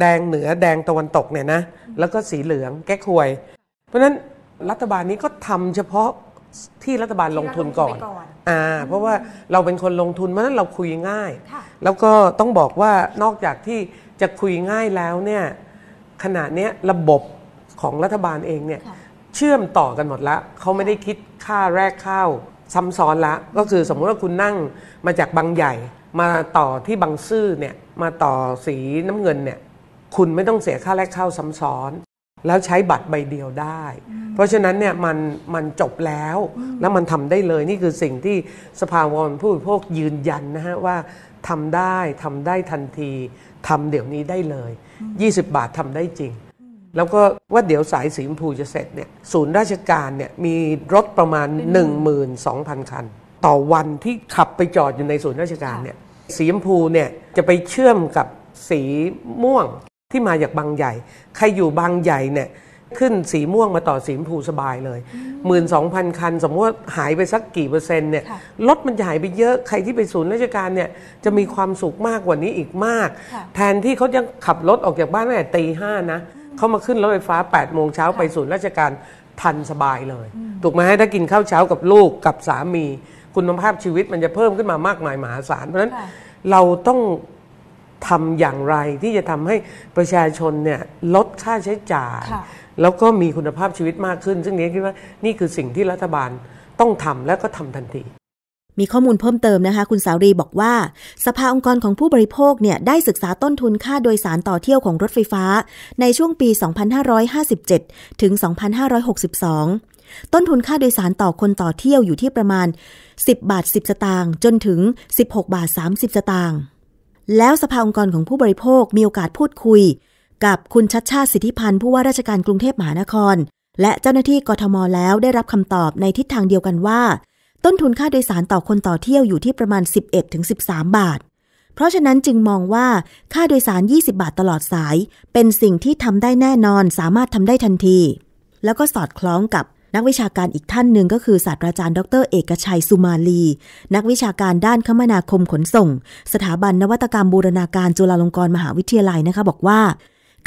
แดงเหนือแดงตะวันตกเนี่ยนะแล้วก็สีเหลืองแก้ควยเพราะฉะนั้นรัฐบาลนี้ก็ทำเฉพาะที่รัฐบาลลงทุนก่อนอ่าเพราะว่าเราเป็นคนลงทุนเพราะฉะนั้นเราคุยง่ายแล้วก็ต้องบอกว่านอกจากที่จะคุยง่ายแล้วเนี่ยขณะนี้ระบบของรัฐบาลเองเนี่ยเชื่อมต่อกันหมดแล้วเขาไม่ได้คิดค่าแรกเข้าซ้ำซ้อนละก็คือสมมติว่าคุณนั่งมาจากบางใหญ่มาต่อที่บางซื่อเนี่ยมาต่อสีน้ำเงินเนี่ยคุณไม่ต้องเสียค่าแรกเข้าซ้ำซ้อนแล้วใช้บัตรใบเดียวได้เพราะฉะนั้นเนี่ยมันมันจบแล้วแล้วมันทำได้เลยนี่คือสิ่งที่สภาองค์กรผู้บริโภคยืนยันนะฮะว่าทำได้ทำได้ทันทีทำเดี๋ยวนี้ได้เลยยี่สิบบาททำได้จริงแล้วก็ว่าเดี๋ยวสายสีชมพูจะเสร็จเนี่ยศูนย์ราชการเนี่ยมีรถประมาณ หนึ่งหมื่นสองพันคันต่อวันที่ขับไปจอดอยู่ในศูนย์ราชการเนี่ยสีชมพูเนี่ยจะไปเชื่อมกับสีม่วงที่มาจากบางใหญ่ใครอยู่บางใหญ่เนี่ยขึ้นสีม่วงมาต่อสีชมพูสบายเลย หนึ่งหมื่นสองพันคันสมมติว่าหายไปสักกี่เปอร์เซ็นต์เนี่ยรถมันจะหายไปเยอะใครที่ไปศูนย์ราชการเนี่ยจะมีความสุขมากกว่านี้อีกมากแทนที่เขายังขับรถออกจากบ้านตั้งแต่ตีห้านะเขามาขึ้นรถไฟฟ้าแปดโมงเช้าไปศูนย์ราชการทันสบายเลยถูกไหมถ้ากินข้าวเช้ากับลูกกับสามีคุณภาพชีวิตมันจะเพิ่มขึ้นมามากมายมหาศาลเพราะฉะนั้นเราต้องทำอย่างไรที่จะทำให้ประชาชนเนี่ยลดค่าใช้จ่ายแล้วก็มีคุณภาพชีวิตมากขึ้นซึ่งนี้คิดว่านี่คือสิ่งที่รัฐบาลต้องทำและก็ทำทันที มีข้อมูลเพิ่มเติมนะคะคุณสาวรีบอกว่าสภาองค์กรของผู้บริโภคเนี่ยได้ศึกษาต้นทุนค่าโดยสารต่อเที่ยวของรถไฟฟ้าในช่วงปีสองพันห้าร้อยห้าสิบเจ็ดถึงสองพันห้าร้อยหกสิบสองต้นทุนค่าโดยสารต่อคนต่อเที่ยวอยู่ที่ประมาณสิบบาทสิบสตางค์จนถึงสิบหกบาทสามสิบสตางค์แล้วสภาองค์กรของผู้บริโภคมีโอกาสพูดคุยกับคุณชัชชาติสิทธิพันธ์ผู้ว่าราชการกรุงเทพมหานครและเจ้าหน้าที่กทมแล้วได้รับคำตอบในทิศทางเดียวกันว่าต้นทุนค่าโดยสารต่อคนต่อเที่ยวอยู่ที่ประมาณ สิบเอ็ดถึงสิบสาม บาทเพราะฉะนั้นจึงมองว่าค่าโดยสารยี่สิบบาทตลอดสายเป็นสิ่งที่ทำได้แน่นอนสามารถทำได้ทันทีแล้วก็สอดคล้องกับนักวิชาการอีกท่านหนึ่งก็คือศาสตราจารย์ดรเอกชัยสุมาลีนักวิชาการด้านคมนาคมขนส่งสถาบันนวัตกรรมบูรณาการจุฬาลงกรณ์มหาวิทยาลัยนะคะบอกว่า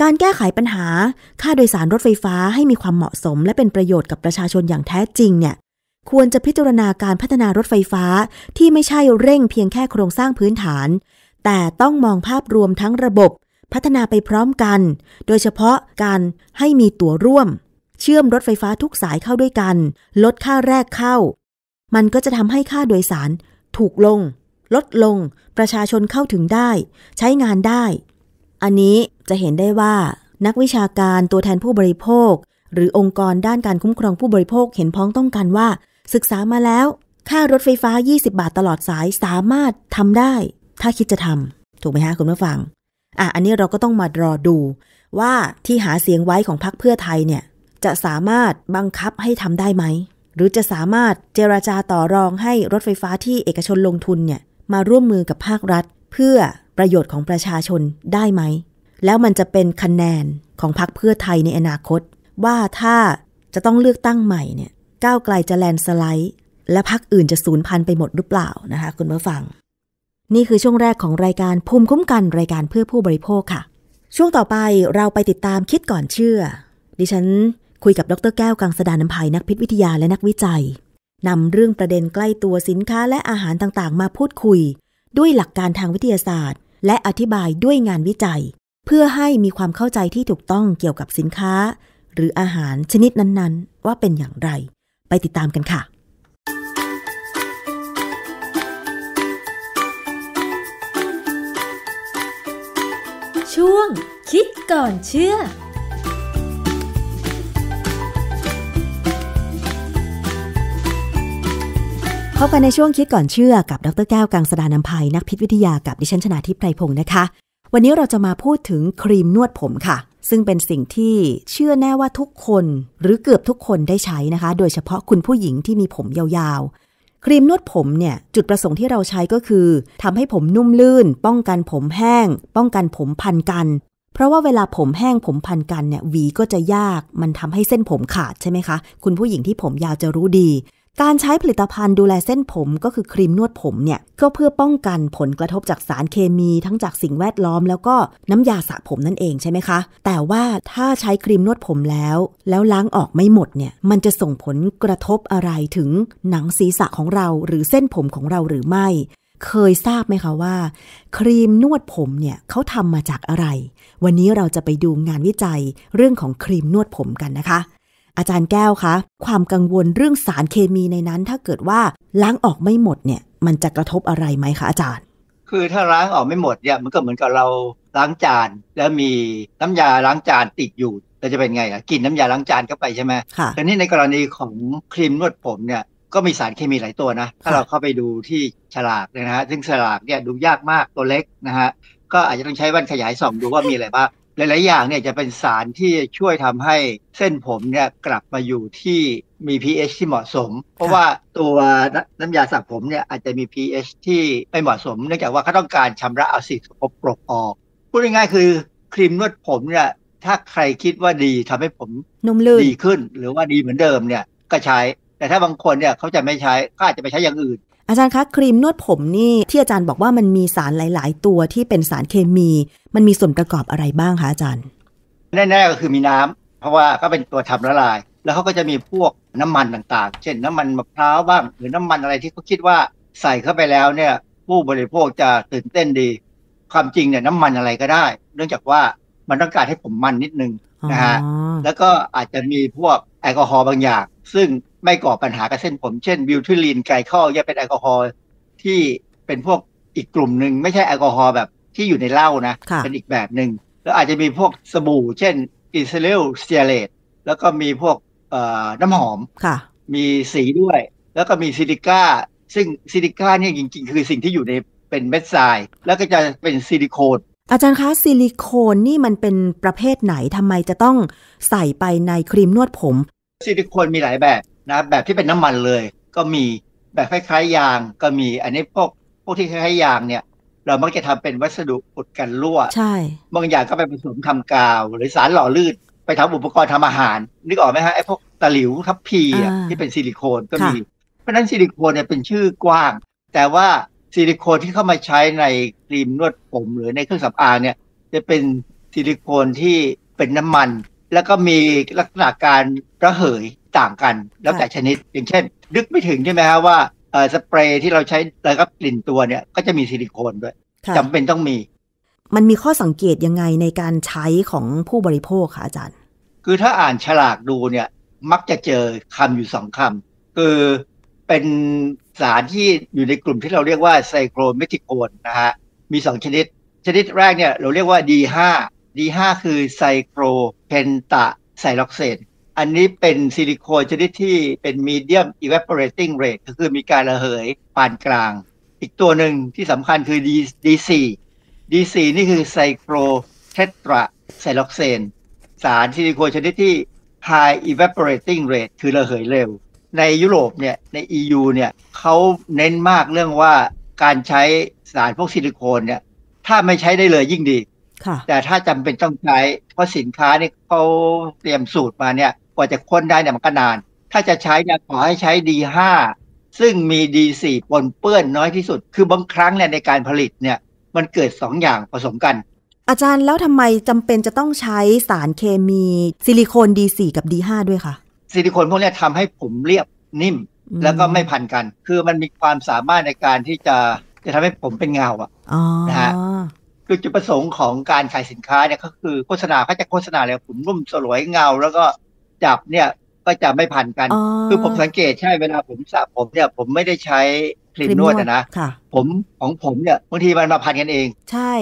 การแก้ไขปัญหาค่าโดยสารรถไฟฟ้าให้มีความเหมาะสมและเป็นประโยชน์กับประชาชนอย่างแท้จริงเนี่ยควรจะพิจารณาการพัฒนารถไฟฟ้าที่ไม่ใช่เร่งเพียงแค่โครงสร้างพื้นฐานแต่ต้องมองภาพรวมทั้งระบบพัฒนาไปพร้อมกันโดยเฉพาะการให้มีตั๋วร่วมเชื่อมรถไฟฟ้าทุกสายเข้าด้วยกันลดค่าแรกเข้ามันก็จะทำให้ค่าโดยสารถูกลงลดลงประชาชนเข้าถึงได้ใช้งานได้อันนี้จะเห็นได้ว่านักวิชาการตัวแทนผู้บริโภคหรือองค์กรด้านการคุ้มครองผู้บริโภคเห็นพ้องต้องกันว่าศึกษามาแล้วค่ารถไฟฟ้ายี่สิบบาทตลอดสายสามารถทำได้ถ้าคิดจะทำถูกไหมฮะคุณผู้ฟังอ่ะอันนี้เราก็ต้องมารอดูว่าที่หาเสียงไว้ของพรรคเพื่อไทยเนี่ยจะสามารถบังคับให้ทำได้ไหมหรือจะสามารถเจรจาต่อรองให้รถไฟฟ้าที่เอกชนลงทุนเนี่ยมาร่วมมือกับภาครัฐเพื่อประโยชน์ของประชาชนได้ไหมแล้วมันจะเป็นคะแนนของพรรคเพื่อไทยในอนาคตว่าถ้าจะต้องเลือกตั้งใหม่เนี่ยก้าวไกลจะแลนสไลด์และพรรคอื่นจะสูญพันธุ์ไปหมดหรือเปล่านะคะคุณผู้ฟังนี่คือช่วงแรกของรายการภูมิคุ้มกันรายการเพื่อผู้บริโภคค่ะช่วงต่อไปเราไปติดตามคิดก่อนเชื่อดิฉันคุยกับดร.แก้วกังสดาลอำไพนักพิษวิทยาและนักวิจัยนำเรื่องประเด็นใกล้ตัวสินค้าและอาหารต่างๆมาพูดคุยด้วยหลักการทางวิทยาศาสตร์และอธิบายด้วยงานวิจัยเพื่อให้มีความเข้าใจที่ถูกต้องเกี่ยวกับสินค้าหรืออาหารชนิดนั้นๆว่าเป็นอย่างไรไปติดตามกันค่ะช่วงคิดก่อนเชื่อพบกันในช่วงคิดก่อนเชื่อกับดร.แก้วกังสดาลอำไพนักพิษวิทยากับดิฉันชนาธิปไพรพงศ์นะคะวันนี้เราจะมาพูดถึงครีมนวดผมค่ะซึ่งเป็นสิ่งที่เชื่อแน่ว่าทุกคนหรือเกือบทุกคนได้ใช้นะคะโดยเฉพาะคุณผู้หญิงที่มีผมยาวๆครีมนวดผมเนี่ยจุดประสงค์ที่เราใช้ก็คือทำให้ผมนุ่มลื่นป้องกันผมแห้งป้องกันผมพันกันเพราะว่าเวลาผมแห้งผมพันกันเนี่ยหวีก็จะยากมันทำให้เส้นผมขาดใช่ไหมคะคุณผู้หญิงที่ผมยาวจะรู้ดีการใช้ผลิตภัณฑ์ดูแลเส้นผมก็คือครีมนวดผมเนี่ยก็เพื่อป้องกันผลกระทบจากสารเคมีทั้งจากสิ่งแวดล้อมแล้วก็น้ำยาสระผมนั่นเองใช่ไหมคะแต่ว่าถ้าใช้ครีมนวดผมแล้วแล้วล้างออกไม่หมดเนี่ยมันจะส่งผลกระทบอะไรถึงหนังศีรษะของเราหรือเส้นผมของเราหรือไม่เคยทราบไหมคะว่าครีมนวดผมเนี่ยเขาทำมาจากอะไรวันนี้เราจะไปดูงานวิจัยเรื่องของครีมนวดผมกันนะคะอาจารย์แก้วคะความกังวลเรื่องสารเคมีในนั้นถ้าเกิดว่าล้างออกไม่หมดเนี่ยมันจะกระทบอะไรไหมคะอาจารย์คือถ้าล้างออกไม่หมดเนี่ยมันก็เหมือนกับเราล้างจานแล้วมีน้ำยาล้างจานติดอยู่เราจะเป็นไงล่ะกินน้ำยาล้างจานเข้าไปใช่ไหมค่ะแต่นี่ในกรณีของครีมนวดผมเนี่ยก็มีสารเคมีหลายตัวนะถ้าเราเข้าไปดูที่ฉลากนะฮะซึ่งฉลากเนี่ยดูยากมากตัวเล็กนะฮะก็อาจจะต้องใช้แว่นขยายส่องดูว่ามีอะไรบ้างหลายๆอย่างเนี่ยจะเป็นสารที่ช่วยทำให้เส้นผมเนี่ยกลับมาอยู่ที่มี pH ที่เหมาะสมเพราะว่าตัวน้ำยาสระผมเนี่ยอาจจะมี pH ที่ไม่เหมาะสมเนื่องจากว่าเขาต้องการชำระเอาสิ่งสกปรกออกพูดง่ายๆคือครีมนวดผมเนี่ยถ้าใครคิดว่าดีทำให้ผมนุ่มลื่นดีขึ้นหรือว่าดีเหมือนเดิมเนี่ยก็ใช้แต่ถ้าบางคนเนี่ยเขาจะไม่ใช้ก็อาจจะไปใช้อย่างอื่นอาจารย์คะครีมนวดผมนี่ที่อาจารย์บอกว่ามันมีสารหลายๆตัวที่เป็นสารเคมีมันมีส่วนประกอบอะไรบ้างคะอาจารย์แน่ๆก็คือมีน้ำเพราะว่าก็เป็นตัวทำละลายแล้วเขาก็จะมีพวกน้ำมันต่างๆเช่นน้ำมันมะพร้าวบ้างหรือน้ำมันอะไรที่เขาคิดว่าใส่เข้าไปแล้วเนี่ยผู้บริโภคจะตื่นเต้นดีความจริงเนี่ยน้ำมันอะไรก็ได้เนื่องจากว่ามันต้องการให้ผมมันนิดนึงนะฮะแล้วก็อาจจะมีพวกแอลกอฮอล์บางอย่าง ซึ่งไม่ก่อปัญหากับเส้นผมเช่นบิวทิลีนไกลคอลจะเป็นแอลกอฮอล์ที่เป็นพวกอีกกลุ่มหนึ่งไม่ใช่แอลกอฮอล์แบบที่อยู่ในเหล้านะเป็นอีกแบบหนึ่งแล้วอาจจะมีพวกสบู่เช่นอิซาลิลสเตียเลตแล้วก็มีพวกน้ำหอมมีสีด้วยแล้วก็มีซิลิก้าซึ่งซิลิก้าเนี่ยจริงๆคือสิ่งที่อยู่ในเป็นเม็ดทรายแล้วก็จะเป็นซิลิโคนอาจารย์คะซิลิโคนนี่มันเป็นประเภทไหนทำไมจะต้องใส่ไปในครีมนวดผมซิลิโคนมีหลายแบบนะแบบที่เป็นน้ำมันเลยก็มีแบบคล้ายๆยางก็มีอันนี้พวกพวกที่คล้ายๆยางเนี่ยเรามักจะทำเป็นวัสดุอุดกันรั่วใช่บางอย่างก็ไปผสมทำกาวหรือสารหล่อลื่นไปทำอุปกรณ์ทำอาหารนึกออกไหมฮะไอ้พวกตะหลิวทับพีที่เป็นซิลิโคนก็มีเพราะฉะนั้นซิลิโคนเนี่ยเป็นชื่อกว้างแต่ว่าซิลิโคนที่เข้ามาใช้ในครีมนวดผมหรือในเครื่องสำอางเนี่ยจะเป็นซิลิโคนที่เป็นน้ำมันแล้วก็มีลักษณะการระเหยต่างกันแล้วแต่ชนิดอย่างเช่นนึกไม่ถึงใช่ไหมฮะว่าสเปรย์ที่เราใช้แล้วก็กลิ่นตัวเนี่ยก็จะมีซิลิโคนด้วยจำเป็นต้องมีมันมีข้อสังเกตยังไงในการใช้ของผู้บริโภคคะอาจารย์คือถ้าอ่านฉลากดูเนี่ยมักจะเจอคำอยู่สองคำคือเป็นสารที่อยู่ในกลุ่มที่เราเรียกว่าไซโครเมทิโคนนะฮะมีสองชนิดชนิดแรกเนี่ยเราเรียกว่า ดี ห้า ดี ห้า คือไซโครเพนตาไซล็อกเซตอันนี้เป็นซิลิโคนชนิดที่เป็นมีเดียมอีเวปอเรตติ้งเรทก็คือมีการระเหยปานกลางอีกตัวหนึ่งที่สำคัญคือ ดี สี่ ดี สี่ นี่คือไซโครเทตราไซล็อกเซนสารซิลิโคนชนิดที่ high evaporating rate คือระเหยเร็วในยุโรปเนี่ยใน อี ยู เนี่ยเขาเน้นมากเรื่องว่าการใช้สารพวกซิลิโคนเนี่ยถ้าไม่ใช้ได้เลยยิ่งดีแต่ถ้าจำเป็นต้องใช้เพราะสินค้าเนี่ยเขาเตรียมสูตรมาเนี่ยกว่าจะค้นได้เนี่ยมันก็นานถ้าจะใช้เนี่ยขอให้ใช้ ดี ห้า ซึ่งมี ดี สี่ ปนเปื้อนน้อยที่สุดคือบางครั้งเนี่ยในการผลิตเนี่ยมันเกิดสองอย่างผสมกันอาจารย์แล้วทำไมจำเป็นจะต้องใช้สารเคมีซิลิโคน ดี สี่ กับ ดี ห้า ด้วยคะซิลิโคนพวกนี้ทำให้ผมเรียบนิ่มแล้วก็ไม่พันกันคือมันมีความสามารถในการที่จะจะทำให้ผมเป็นเงาอ่ะนะฮะคือจุดประสงค์ของการขายสินค้าเนี่ยก็คือโฆษณาเขาจะโฆษณาเลยผมนุ่มสลวยเงาแล้วก็จับเนี่ยก็จะไม่พันกันคือผมสังเกตใช่เวลาผมสระผมเนี่ยผมไม่ได้ใช้ครีมนวดนะผมของผมเนี่ยบางทีมันมาพันกันเองใช่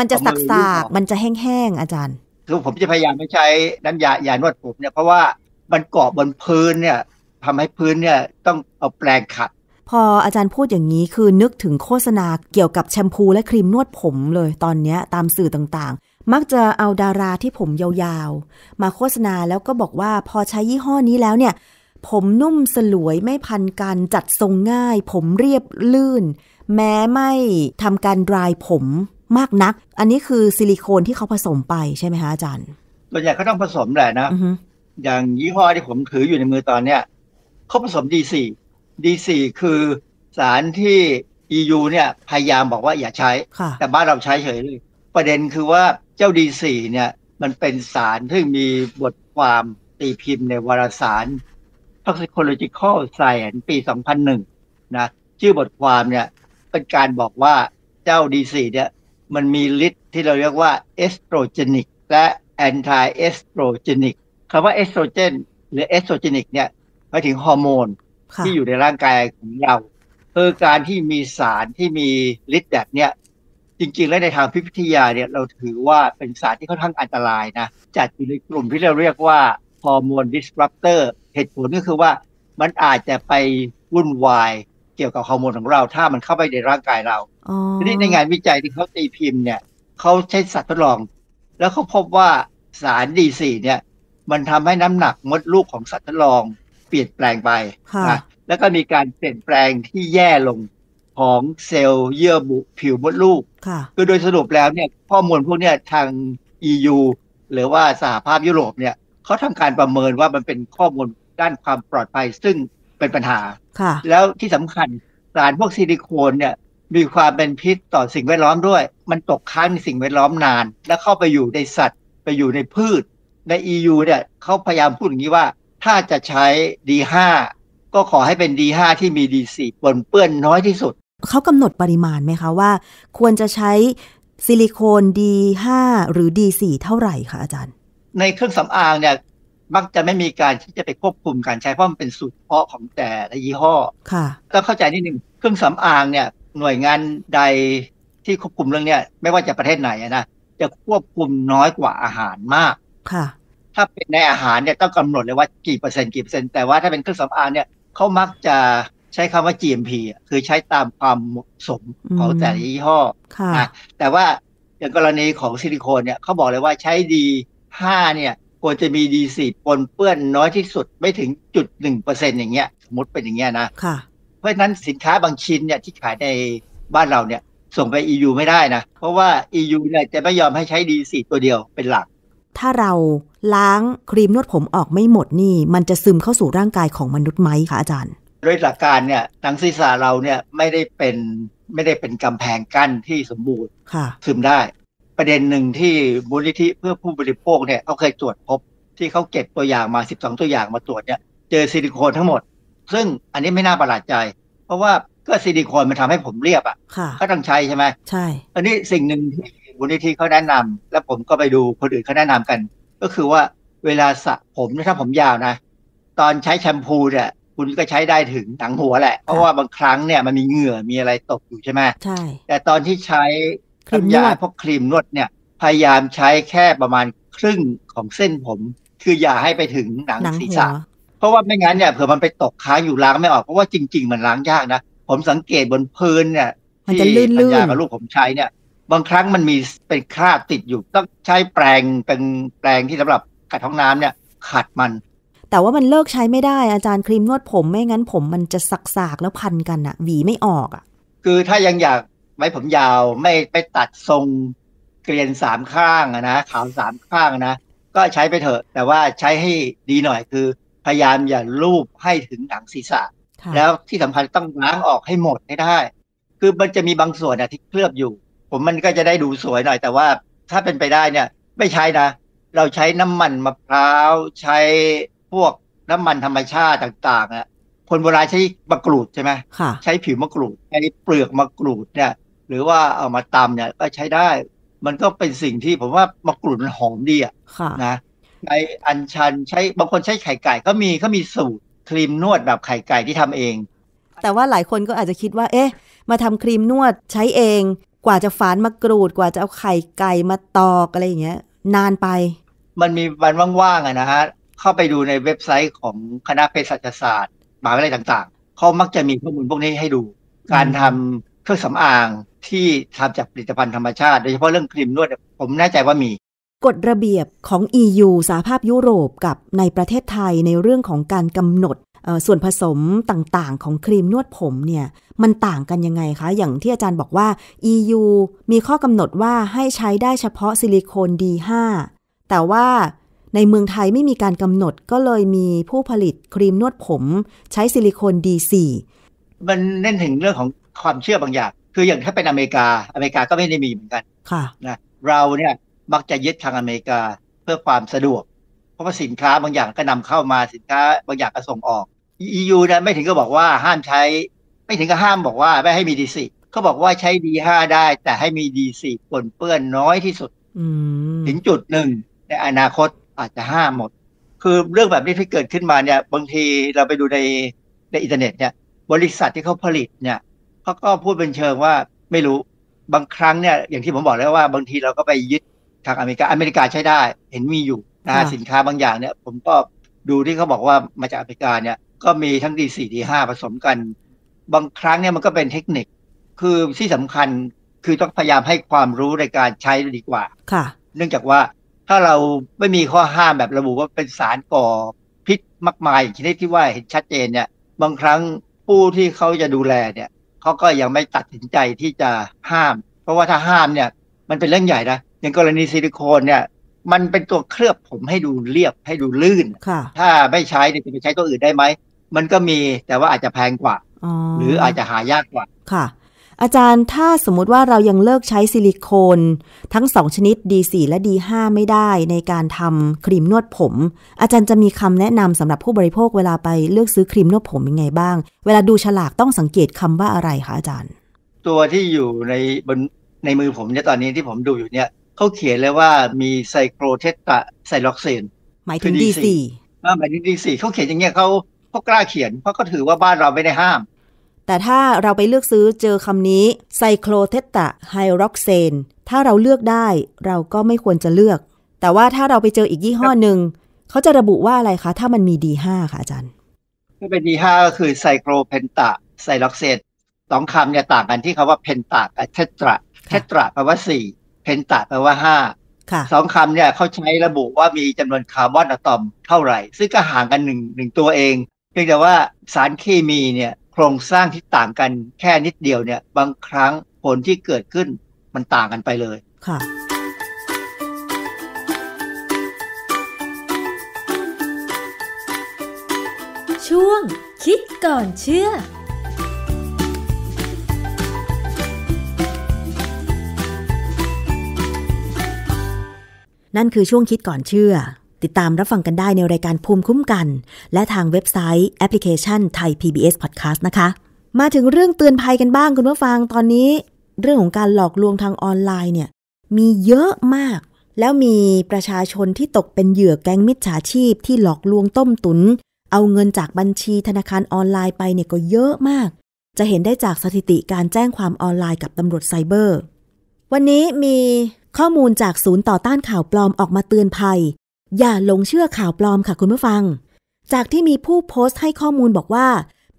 มันจะสักๆมันจะแห้งๆอาจารย์คือผมจะพยายามไม่ใช้น้ำยายานวดผมเนี่ยเพราะว่ามันเกาะบนพื้นเนี่ยทำให้พื้นเนี่ยต้องเอาแปรงขัดพออาจารย์พูดอย่างนี้คือนึกถึงโฆษณาเกี่ยวกับแชมพูและครีมนวดผมเลยตอนนี้ตามสื่อต่างๆมักจะเอาดาราที่ผมยาวๆมาโฆษณาแล้วก็บอกว่าพอใช้ยี่ห้อนี้แล้วเนี่ยผมนุ่มสลวยไม่พันกันจัดทรงง่ายผมเรียบลื่นแม้ไม่ทำการดรายผมมากนักอันนี้คือซิลิโคนที่เขาผสมไปใช่ไหมคะอาจารย์ส่วนใหญ่เขาต้องผสมแหละนะ uh-huh. อย่างยี่ห้อที่ผมถืออยู่ในมือตอนเนี้ยเขาผสม ดี สี่ ดี สี่ คือสารที่ อี ยู เนี่ยพยายามบอกว่าอย่าใช้ huh. แต่บ้านเราใช้เฉยเลยประเด็นคือว่าเจ้า ดี สี่ เนี่ยมันเป็นสารที่มีบทความตีพิมพ์ในวารสารToxicological Science ปี สองพันหนึ่ง นะชื่อบทความเนี่ยเป็นการบอกว่าเจ้า ดี สี่ เนี่ยมันมีฤทธิ์ที่เราเรียกว่า estrogenic และ anti estrogenic คำว่า estrogen หรือ estrogenic เนี่ยหมายถึงฮอร์โมนที่อยู่ในร่างกายของเราคือการที่มีสารที่มีฤทธิ์แบบเนี้ยจริงๆแล้วในทางพิษวิทยาเนี่ยเราถือว่าเป็นสารที่ค่อนข้างอันตรายนะจัดอยู่ในกลุ่มที่เราเรียกว่าฮอร์โมน disruptorเหตุผลก็คือว่ามันอาจจะไปวุ่นวายเกี่ยวกับฮอร์โมนของเราถ้ามันเข้าไปในร่างกายเราทีนี้ในงานวิจัยที่เขาตีพิมพ์เนี่ยเขาใช้สัตว์ทดลองแล้วเขาพบว่าสาร ดี สี่ เนี่ยมันทำให้น้ำหนักมดลูกของสัตว์ทดลองเปลี่ยนแปลงไปนะแล้วก็มีการเปลี่ยนแปลงที่แย่ลงของเซลล์เยื่อบุผิวมดลูกคือโดยสรุปแล้วเนี่ยข้อมูลพวกเนี้ยทาง อี ยู หรือว่าสหภาพยุโรปเนี่ยเขาทำการประเมินว่ามันเป็นข้อมูลด้านความปลอดภัยซึ่งเป็นปัญหาแล้วที่สำคัญสารพวกซิลิโคนเนี่ยมีความเป็นพิษต่อสิ่งแวดล้อมด้วยมันตกค้างในสิ่งแวดล้อมนานแล้วเข้าไปอยู่ในสัตว์ไปอยู่ในพืชใน อี ยู เนี่ยเขาพยายามพูดอย่างนี้ว่าถ้าจะใช้ ดี ห้า ก็ขอให้เป็น ดี ห้า ที่มี ดี สี่ ปนเปื้อนน้อยที่สุดเขากำหนดปริมาณไหมคะว่าควรจะใช้ซิลิโคน ดี ห้า หรือ ดี สี่ เท่าไหร่คะอาจารย์ในเครื่องสำอางเนี่ย มักจะไม่มีการที่จะไปควบคุมการใช้เพราะมันเป็นสูตรเฉพาะของแต่ละยี่ห้อค่ะต้องเข้าใจนิดนึงเครื่องสำอางเนี่ยหน่วยงานใดที่ควบคุมเรื่องเนี้ยไม่ว่าจะประเทศไหนนะจะควบคุมน้อยกว่าอาหารมากค่ะถ้าเป็นในอาหารเนี่ยต้องกำหนดเลยว่ากี่เปอร์เซ็นต์กี่เปอร์เซ็นต์แต่ว่าถ้าเป็นเครื่องสำอางเนี่ยเขามักจะใช้คำว่า จี เอ็ม พี คือใช้ตามความเหมาะสมของแต่ละยี่ห้อนะแต่ว่าอย่างกรณีของซิลิโคนเนี่ยเขาบอกเลยว่าใช้ ดี ห้า เนี่ยควรจะมี ดี สี่ ปนเปื้อนน้อยที่สุดไม่ถึง ศูนย์จุดหนึ่งเปอร์เซ็นต์ อย่างเงี้ยสมมติเป็นอย่างเงี้ยนะเพราะฉะนั้นสินค้าบางชิ้นเนี่ยที่ขายในบ้านเราเนี่ยส่งไป อี ยู ไม่ได้นะเพราะว่า อี ยู เนี่ยจะไม่ยอมให้ใช้ ดี สี่ ตัวเดียวเป็นหลักถ้าเราล้างครีมนวดผมออกไม่หมดนี่มันจะซึมเข้าสู่ร่างกายของมนุษย์ไหมคะอาจารย์โดยหลักการเนี่ยหนังศีรษะเราเนี่ยไม่ได้เป็นไม่ได้เป็นกำแพงกั้นที่สมบูรณ์ซึมได้ประเด็นหนึ่งที่มูลนิธิเพื่อผู้บริโภคเนี่ยเขาเคยตรวจพบที่เขาเก็บตัวอย่างมาสิบสองตัวอย่างมาตรวจเนี่ยเจอซิลิโคนทั้งหมดซึ่งอันนี้ไม่น่าประหลาดใจเพราะว่าก็ซิลิโคนมันทำให้ผมเรียบอ่ะก็ต้องใช้ใช่ไหมใช่อันนี้สิ่งหนึ่งที่มูลนิธิเขาแนะนำและผมก็ไปดูคนอื่นเขาแนะนำกันก็คือว่าเวลาสระผมถ้าผมยาวนะตอนใช้แชมพูเนี่ยคุณก็ใช้ได้ถึงหนังหัวแหละเพราะว่าบางครั้งเนี่ยมันมีเหงื่อมีอะไรตกอยู่ใช่ไหมใช่แต่ตอนที่ใช้ครีมนวดพวกครีมนวดเนี่ยพยายามใช้แค่ประมาณครึ่งของเส้นผมคืออย่าให้ไปถึงหนังศีรษะเพราะว่าไม่งั้นเนี่ยเผื่อมันไปตกค้างอยู่ล้างไม่ออกเพราะว่าจริงๆมันล้างยากนะผมสังเกตบนพื้นเนี่ยที่ปัญญากับลูกผมใช้เนี่ยบางครั้งมันมีเป็นคราบติดอยู่ต้องใช้แปรงเป็นแปรงที่สำหรับขัดท้องน้ำเนี่ยขัดมันแต่ว่ามันเลิกใช้ไม่ได้อาจารย์ครีมนวดผมไม่งั้นผมมันจะสักๆแล้วพันกันอะหวีไม่ออกอะคือถ้ายังอยากไว้ผมยาวไม่ไปตัดทรงเกลียนสามข้างนะขาวสามข้างนะก็ใช้ไปเถอะแต่ว่าใช้ให้ดีหน่อยคือพยายามอย่าลูบให้ถึงหนังศีรษะแล้วที่สำคัญต้องล้างออกให้หมดให้ได้คือมันจะมีบางส่วนอะที่เคลือบอยู่ผมมันก็จะได้ดูสวยหน่อยแต่ว่าถ้าเป็นไปได้เนี่ยไม่ใช้นะเราใช้น้ำมันมะพร้าวใช้พวกน้ำมันธรรมชาติต่างๆอ่ะคนโบราณใช้มะกรูดใช่ไหมใช้ผิวมะกรูดใช้เปลือกมะกรูดเนี่ยหรือว่าเอามาตำเนี่ยก็ใช้ได้มันก็เป็นสิ่งที่ผมว่ามะกรูดมันหอมดีอ่ะนะใช้อัญชันใช้บางคนใช้ไข่ไก่ก็มีก็มีสูตรครีมนวดแบบไข่ไก่ที่ทำเองแต่ว่าหลายคนก็อาจจะคิดว่าเอ๊ะมาทำครีมนวดใช้เองกว่าจะฝานมะกรูดกว่าจะเอาไข่ไก่มาตอกอะไรอย่างเงี้ยนานไปมันมีวันว่างๆอ่ะนะฮะเข้าไปดูในเว็บไซต์ของคณะเภสัชศาสตร์มหาวิทยาลัยต่างๆเขามักจะมีข้อมูลพวกนี้ให้ดูการทำเครื่องสำอางที่ทำจากผลิตภัณฑ์ธรรมชาติโดยเฉพาะเรื่องครีมนวดผมแน่ใจว่ามีกฎระเบียบของ อี ยู สหภาพยุโรปกับในประเทศไทยในเรื่องของการกำหนดส่วนผสมต่างๆของครีมนวดผมเนี่ยมันต่างกันยังไงคะอย่างที่อาจารย์บอกว่า อี ยู มีข้อกำหนดว่าให้ใช้ได้เฉพาะซิลิโคน ดี ห้า แต่ว่าในเมืองไทยไม่มีการกำหนดก็เลยมีผู้ผลิตครีมนวดผมใช้ซิลิโคน ดี สี่ มันเน้นถึงเรื่องของความเชื่อบางอย่างคืออย่างถ้าเป็นอเมริกาอเมริกาก็ไม่ได้มีเหมือนกันค่ะนะเราเนี่ยมักจะยึดทางอเมริกาเพื่อความสะดวกเพราะว่าสินค้าบางอย่างก็นำเข้ามาสินค้าบางอย่างก็ส่งออก อี ยู เนี่ยไม่ถึงก็บอกว่าห้ามใช้ไม่ถึงก็ห้ามบอกว่าไม่ให้มี ดี สี่ เขาบอกว่าใช้ ดี ห้า ได้แต่ให้มี ดี สี่ ปนเปื้อนน้อยที่สุดถึงจุดหนึ่งในอนาคตอาจจะห้ามหมดคือเรื่องแบบนี้ที่เกิดขึ้นมาเนี่ยบางทีเราไปดูในในอินเทอร์เน็ตเนี่ยบริษัทที่เขาผลิตเนี่ยเขาก็พูดเป็นเชิงว่าไม่รู้บางครั้งเนี่ยอย่างที่ผมบอกแล้วว่าบางทีเราก็ไปยึดทางอเมริกาอเมริกาใช้ได้เห็นมีอยู่นะสินค้าบางอย่างเนี่ยผมก็ดูที่เขาบอกว่ามาจากอเมริกาเนี่ยก็มีทั้ง ดี สี่ ดี ห้า ผสมกันบางครั้งเนี่ยมันก็เป็นเทคนิคคือที่สำคัญคือต้องพยายามให้ความรู้ในการใช้ดีกว่าค่ะเนื่องจากว่าถ้าเราไม่มีข้อห้ามแบบระบุว่าเป็นสารก่อพิษมากมายชนิดที่ว่าเห็นชัดเจนเนี่ยบางครั้งผู้ที่เขาจะดูแลเนี่ยเขาก็ยังไม่ตัดสินใจที่จะห้ามเพราะว่าถ้าห้ามเนี่ยมันเป็นเรื่องใหญ่นะอย่างกรณีซิลิโคนเนี่ยมันเป็นตัวเคลือบผมให้ดูเรียบให้ดูลื่นถ้าไม่ใช้เนี่ยจะไปใช้ตัวอื่นได้ไหมมันก็มีแต่ว่าอาจจะแพงกว่าหรืออาจจะหายากกว่าค่ะอาจารย์ถ้าสมมุติว่าเรายังเลิกใช้ซิลิโคนทั้งสองชนิด ดี สี่ และ ดี ห้า ไม่ได้ในการทำครีมนวดผมอาจารย์จะมีคำแนะนำสำหรับผู้บริโภคเวลาไปเลือกซื้อครีมนวดผมยังไงบ้างเวลาดูฉลากต้องสังเกตคำว่าอะไรคะอาจารย์ตัวที่อยู่ในบนในมือผมเนี่ยตอนนี้ที่ผมดูอยู่เนี่ยเขาเขียนเลยว่ามีไซโครเทตาไซล็อกซิน หมายถึงดีสี่หมายถึงดีสี่เขาเขียนอย่างเงี้ยเขาเขากล้าเขียนเพราะเขาถือว่าบ้านเราไม่ได้ห้ามแต่ถ้าเราไปเลือกซื้อเจอคำนี้ไซโคลเทตะไฮร็อกเซนถ้าเราเลือกได้เราก็ไม่ควรจะเลือกแต่ว่าถ้าเราไปเจออีกยี่ห้อหนึ่งเขาจะระบุว่าอะไรคะถ้ามันมี ดี ห้า ค่ะอาจารย์ถ้าเป็น ดี ห้า ก็คือไซโคลเพนตะไซร็อกเซนสองคำเนี่ยต่างกันที่คำว่าเพนตะกับเทตราเทตราแปลว่าสี่เพนตะแปลว่าห้าสองคำเนี่ยเขาใช้ระบุว่ามีจำนวนคาร์บอนอะตอมเท่าไหร่ซึ่งก็ห่างกันหนึ่งหนึ่งตัวเองเพียงแต่ว่าสารเคมีเนี่ยโครงสร้างที่ต่างกันแค่นิดเดียวเนี่ยบางครั้งผลที่เกิดขึ้นมันต่างกันไปเลยค่ะช่วงคิดก่อนเชื่อนั่นคือช่วงคิดก่อนเชื่อติดตามรับฟังกันได้ในรายการภูมิคุ้มกันและทางเว็บไซต์แอปพลิเคชัน Thai พี บี เอส Podcast นะคะมาถึงเรื่องเตือนภัยกันบ้างคุณผู้ฟังตอนนี้เรื่องของการหลอกลวงทางออนไลน์เนี่ยมีเยอะมากแล้วมีประชาชนที่ตกเป็นเหยื่อแก๊งมิจฉาชีพที่หลอกลวงต้มตุ๋นเอาเงินจากบัญชีธนาคารออนไลน์ไปเนี่ยก็เยอะมากจะเห็นได้จากสถิติการแจ้งความออนไลน์กับตำรวจไซเบอร์วันนี้มีข้อมูลจากศูนย์ต่อต้านข่าวปลอมออกมาเตือนภัยอย่าหลงเชื่อข่าวปลอมค่ะคุณผู้ฟังจากที่มีผู้โพสต์ให้ข้อมูลบอกว่า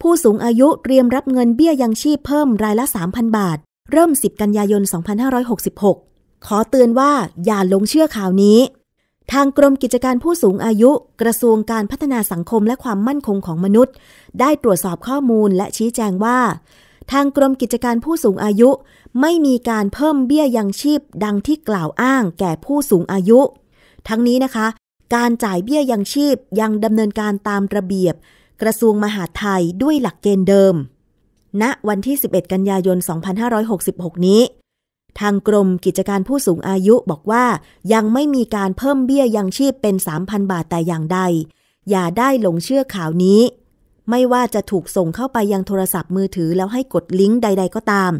ผู้สูงอายุเตรียมรับเงินเบี้ยยังชีพเพิ่มรายละ สามพัน บาทเริ่มสิบกันยายนสองพันห้าร้อยหกสิบหกขอเตือนว่าอย่าหลงเชื่อข่าวนี้ทางกรมกิจการผู้สูงอายุกระทรวงการพัฒนาสังคมและความมั่นคงของมนุษย์ได้ตรวจสอบข้อมูลและชี้แจงว่าทางกรมกิจการผู้สูงอายุไม่มีการเพิ่มเบี้ยยังชีพดังที่กล่าวอ้างแก่ผู้สูงอายุทั้งนี้นะคะการจ่ายเบี้ยยังชีพยังดำเนินการตามระเบียบกระทรวงมหาดไทยด้วยหลักเกณฑ์เดิมณวันที่สิบเอ็ดกันยายนสองพันห้าร้อยหกสิบหกนี้ทางกรมกิจการผู้สูงอายุบอกว่ายังไม่มีการเพิ่มเบี้ยยังชีพเป็น สามพัน บาทแต่อย่างใดอย่าได้หลงเชื่อข่าวนี้ไม่ว่าจะถูกส่งเข้าไปยังโทรศัพท์มือถือแล้วให้กดลิงก์ใดๆก็ตาม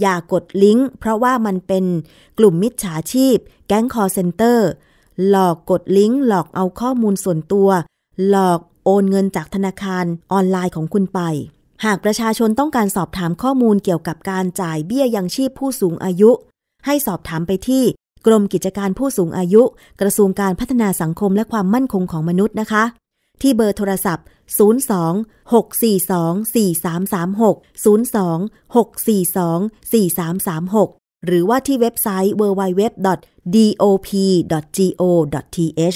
อย่ากดลิงก์เพราะว่ามันเป็นกลุ่มมิจฉาชีพแก๊งคอลเซ็นเตอร์หลอกกดลิงก์หลอกเอาข้อมูลส่วนตัวหลอกโอนเงินจากธนาคารออนไลน์ของคุณไปหากประชาชนต้องการสอบถามข้อมูลเกี่ยวกับการจ่ายเบี้ยยังชีพผู้สูงอายุให้สอบถามไปที่กรมกิจการผู้สูงอายุกระทรวงการพัฒนาสังคมและความมั่นคงของมนุษย์นะคะที่เบอร์โทรศัพท์ศูนย์สอง หกสี่สอง สี่สามสามหก ศูนย์สอง หกสี่สอง สี่สามสามหกหรือว่าที่เว็บไซต์ ดับเบิลยู ดับเบิลยู ดับเบิลยู ดอท ดี โอ พี ดอท จี โอ ดอท ที เอช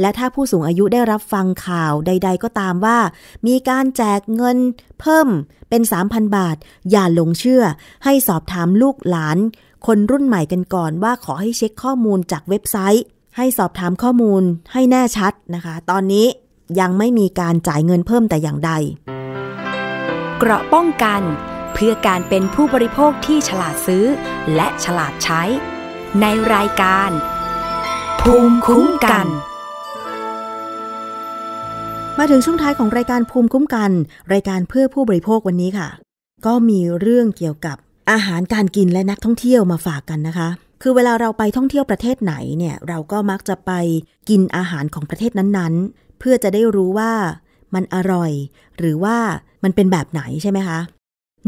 และถ้าผู้สูงอายุได้รับฟังข่าวใดๆก็ตามว่ามีการแจกเงินเพิ่มเป็น สามพัน บาทอย่าหลงเชื่อให้สอบถามลูกหลานคนรุ่นใหม่กันก่อนว่าขอให้เช็คข้อมูลจากเว็บไซต์ให้สอบถามข้อมูลให้แน่ชัดนะคะตอนนี้ยังไม่มีการจ่ายเงินเพิ่มแต่อย่างใดเกราะป้องกันเพื่อการเป็นผู้บริโภคที่ฉลาดซื้อและฉลาดใช้ในรายการภูมิคุ้มกันมาถึงช่วงท้ายของรายการภูมิคุ้มกันรายการเพื่อผู้บริโภควันนี้ค่ะก็มีเรื่องเกี่ยวกับอาหารการกินและนักท่องเที่ยวมาฝากกันนะคะคือเวลาเราไปท่องเที่ยวประเทศไหนเนี่ยเราก็มักจะไปกินอาหารของประเทศนั้นๆเพื่อจะได้รู้ว่ามันอร่อยหรือว่ามันเป็นแบบไหนใช่ไหมคะ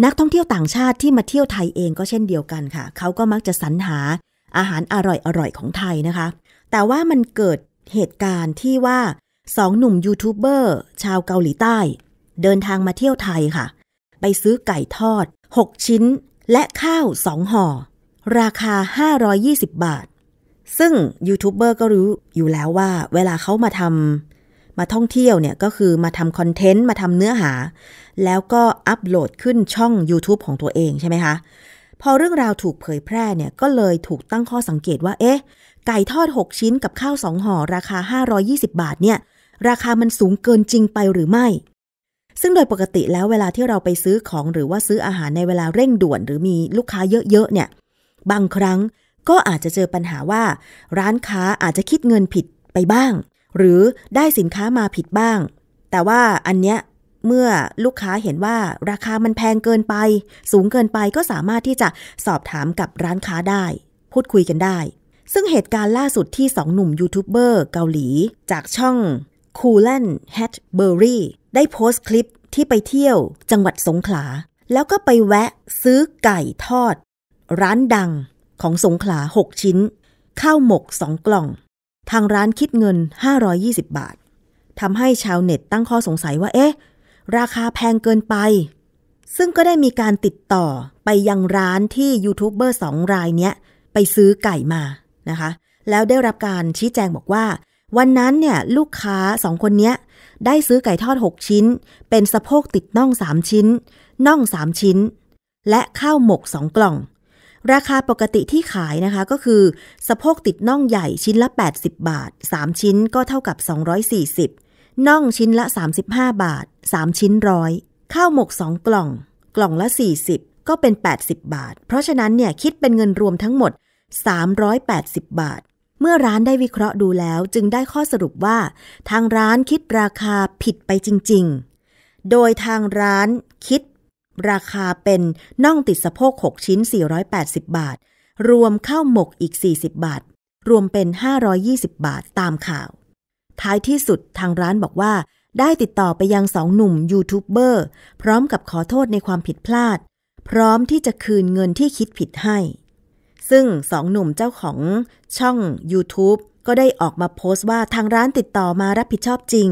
นักท่องเที่ยวต่างชาติที่มาเที่ยวไทยเองก็เช่นเดียวกันค่ะเขาก็มักจะสรรหาอาหารอร่อยๆของไทยนะคะแต่ว่ามันเกิดเหตุการณ์ที่ว่าสองหนุ่มยูทูบเบอร์ชาวเกาหลีใต้เดินทางมาเที่ยวไทยค่ะไปซื้อไก่ทอดหกชิ้นและข้าวสองห่อราคาห้าร้อยยี่สิบบาทซึ่งยูทูบเบอร์ก็รู้อยู่แล้วว่าเวลาเขามาทำมาท่องเที่ยวเนี่ยก็คือมาทำคอนเทนต์มาทำเนื้อหาแล้วก็อัปโหลดขึ้นช่อง YouTube ของตัวเองใช่ไหมคะพอเรื่องราวถูกเผยแพร่เนี่ยก็เลยถูกตั้งข้อสังเกตว่าเอ๊ะไก่ทอดหกชิ้นกับข้าวสองห่อราคาห้าร้อยยี่สิบบาทเนี่ยราคามันสูงเกินจริงไปหรือไม่ซึ่งโดยปกติแล้วเวลาที่เราไปซื้อของหรือว่าซื้ออาหารในเวลาเร่งด่วนหรือมีลูกค้าเยอะๆเนี่ยบางครั้งก็อาจจะเจอปัญหาว่าร้านค้าอาจจะคิดเงินผิดไปบ้างหรือได้สินค้ามาผิดบ้างแต่ว่าอันเนี้ยเมื่อลูกค้าเห็นว่าราคามันแพงเกินไปสูงเกินไปก็สามารถที่จะสอบถามกับร้านค้าได้พูดคุยกันได้ ซึ่งเหตุการณ์ล่าสุดที่สองหนุ่มยูทูบเบอร์เกาหลีจากช่อง Coolan Hatbury ได้โพสต์คลิปที่ไปเที่ยวจังหวัดสงขลาแล้วก็ไปแวะซื้อไก่ทอดร้านดังของสงขลาหกชิ้นข้าวหมกสองกล่องทางร้านคิดเงินห้าร้อยยี่สิบบาททำให้ชาวเน็ตตั้งข้อสงสัยว่าเอ๊ะราคาแพงเกินไปซึ่งก็ได้มีการติดต่อไปยังร้านที่ยูทูบเบอร์สองรายเนี้ยไปซื้อไก่มานะคะแล้วได้รับการชี้แจงบอกว่าวันนั้นเนี่ยลูกค้าสองคนเนี้ยได้ซื้อไก่ทอดหกชิ้นเป็นสะโพกติดน่องสามชิ้นน่องสามชิ้นและข้าวหมกสองกล่องราคาปกติที่ขายนะคะก็คือสะโพกติดน่องใหญ่ชิ้นละแปดสิบบาทสามชิ้นก็เท่ากับสองร้อยสี่สิบน่องชิ้นละสามสิบห้าบาทสามชิ้นหนึ่งร้อยข้าวหมกสองกล่องกล่องละสี่สิบก็เป็นแปดสิบบาทเพราะฉะนั้นเนี่ยคิดเป็นเงินรวมทั้งหมดสามร้อยแปดสิบบาทเมื่อร้านได้วิเคราะห์ดูแล้วจึงได้ข้อสรุปว่าทางร้านคิดราคาผิดไปจริงๆโดยทางร้านคิดราคาเป็นน่องติดสะโพกหกชิ้นสี่ร้อยแปดสิบบาทรวมข้าวหมกอีกสี่สิบบาทรวมเป็นห้าร้อยยี่สิบบาทตามข่าวท้ายที่สุดทางร้านบอกว่าได้ติดต่อไปยังสองหนุ่มยูทูบเบอร์พร้อมกับขอโทษในความผิดพลาดพร้อมที่จะคืนเงินที่คิดผิดให้ซึ่งสองหนุ่มเจ้าของช่อง YouTube ก็ได้ออกมาโพสต์ว่าทางร้านติดต่อมารับผิดชอบจริง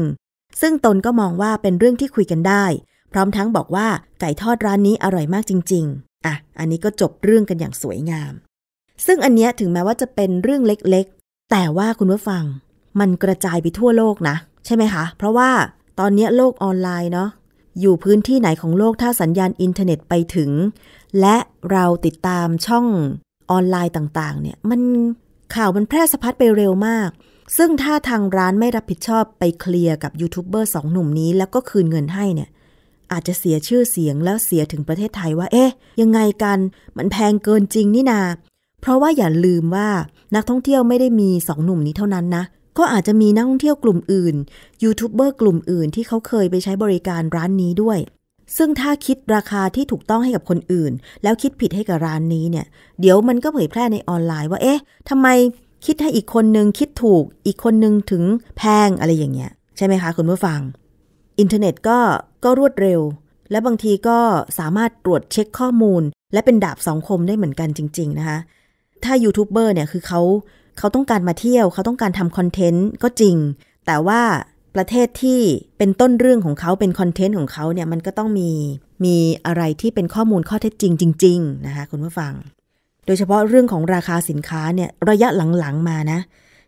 ซึ่งตนก็มองว่าเป็นเรื่องที่คุยกันได้พร้อมทั้งบอกว่าไก่ทอดร้านนี้อร่อยมากจริงๆอ่ะอันนี้ก็จบเรื่องกันอย่างสวยงามซึ่งอันเนี้ยถึงแม้ว่าจะเป็นเรื่องเล็กๆแต่ว่าคุณผู้ฟังมันกระจายไปทั่วโลกนะใช่ไหมคะเพราะว่าตอนนี้โลกออนไลน์เนาะอยู่พื้นที่ไหนของโลกถ้าสัญญาณอินเทอร์เน็ตไปถึงและเราติดตามช่องออนไลน์ต่างๆเนี่ยมันข่าวมันแพร่สะพัดไปเร็วมากซึ่งถ้าทางร้านไม่รับผิดชอบไปเคลียร์กับยูทูบเบอร์สองหนุ่มนี้แล้วก็คืนเงินให้เนี่ยอาจจะเสียชื่อเสียงแล้วเสียถึงประเทศไทยว่าเอ๊ะยังไงกันมันแพงเกินจริงนี่นาเพราะว่าอย่าลืมว่านักท่องเที่ยวไม่ได้มีสองหนุ่มนี้เท่านั้นนะก็อาจจะมีนักท่องเที่ยวกลุ่มอื่นยูทูบเบอร์กลุ่มอื่นที่เขาเคยไปใช้บริการร้านนี้ด้วยซึ่งถ้าคิดราคาที่ถูกต้องให้กับคนอื่นแล้วคิดผิดให้กับร้านนี้เนี่ยเดี๋ยวมันก็เผยแพร่ในออนไลน์ว่าเอ๊ะทำไมคิดให้อีกคนนึงคิดถูกอีกคนนึงถึงแพงอะไรอย่างเงี้ยใช่ไหมคะคุณผู้ฟังอินเทอร์เน็ตก็ก็รวดเร็วและบางทีก็สามารถตรวจเช็คข้อมูลและเป็นดาบสองคมได้เหมือนกันจริงๆนะคะถ้ายูทูบเบอร์เนี่ยคือเขาเขาต้องการมาเที่ยวเขาต้องการทำคอนเทนต์ก็จริงแต่ว่าประเทศที่เป็นต้นเรื่องของเขาเป็นคอนเทนต์ของเขาเนี่ยมันก็ต้องมีมีอะไรที่เป็นข้อมูลข้อเท็จจริงจริงๆนะคะคุณผู้ฟังโดยเฉพาะเรื่องของราคาสินค้าเนี่ยระยะหลังๆมานะ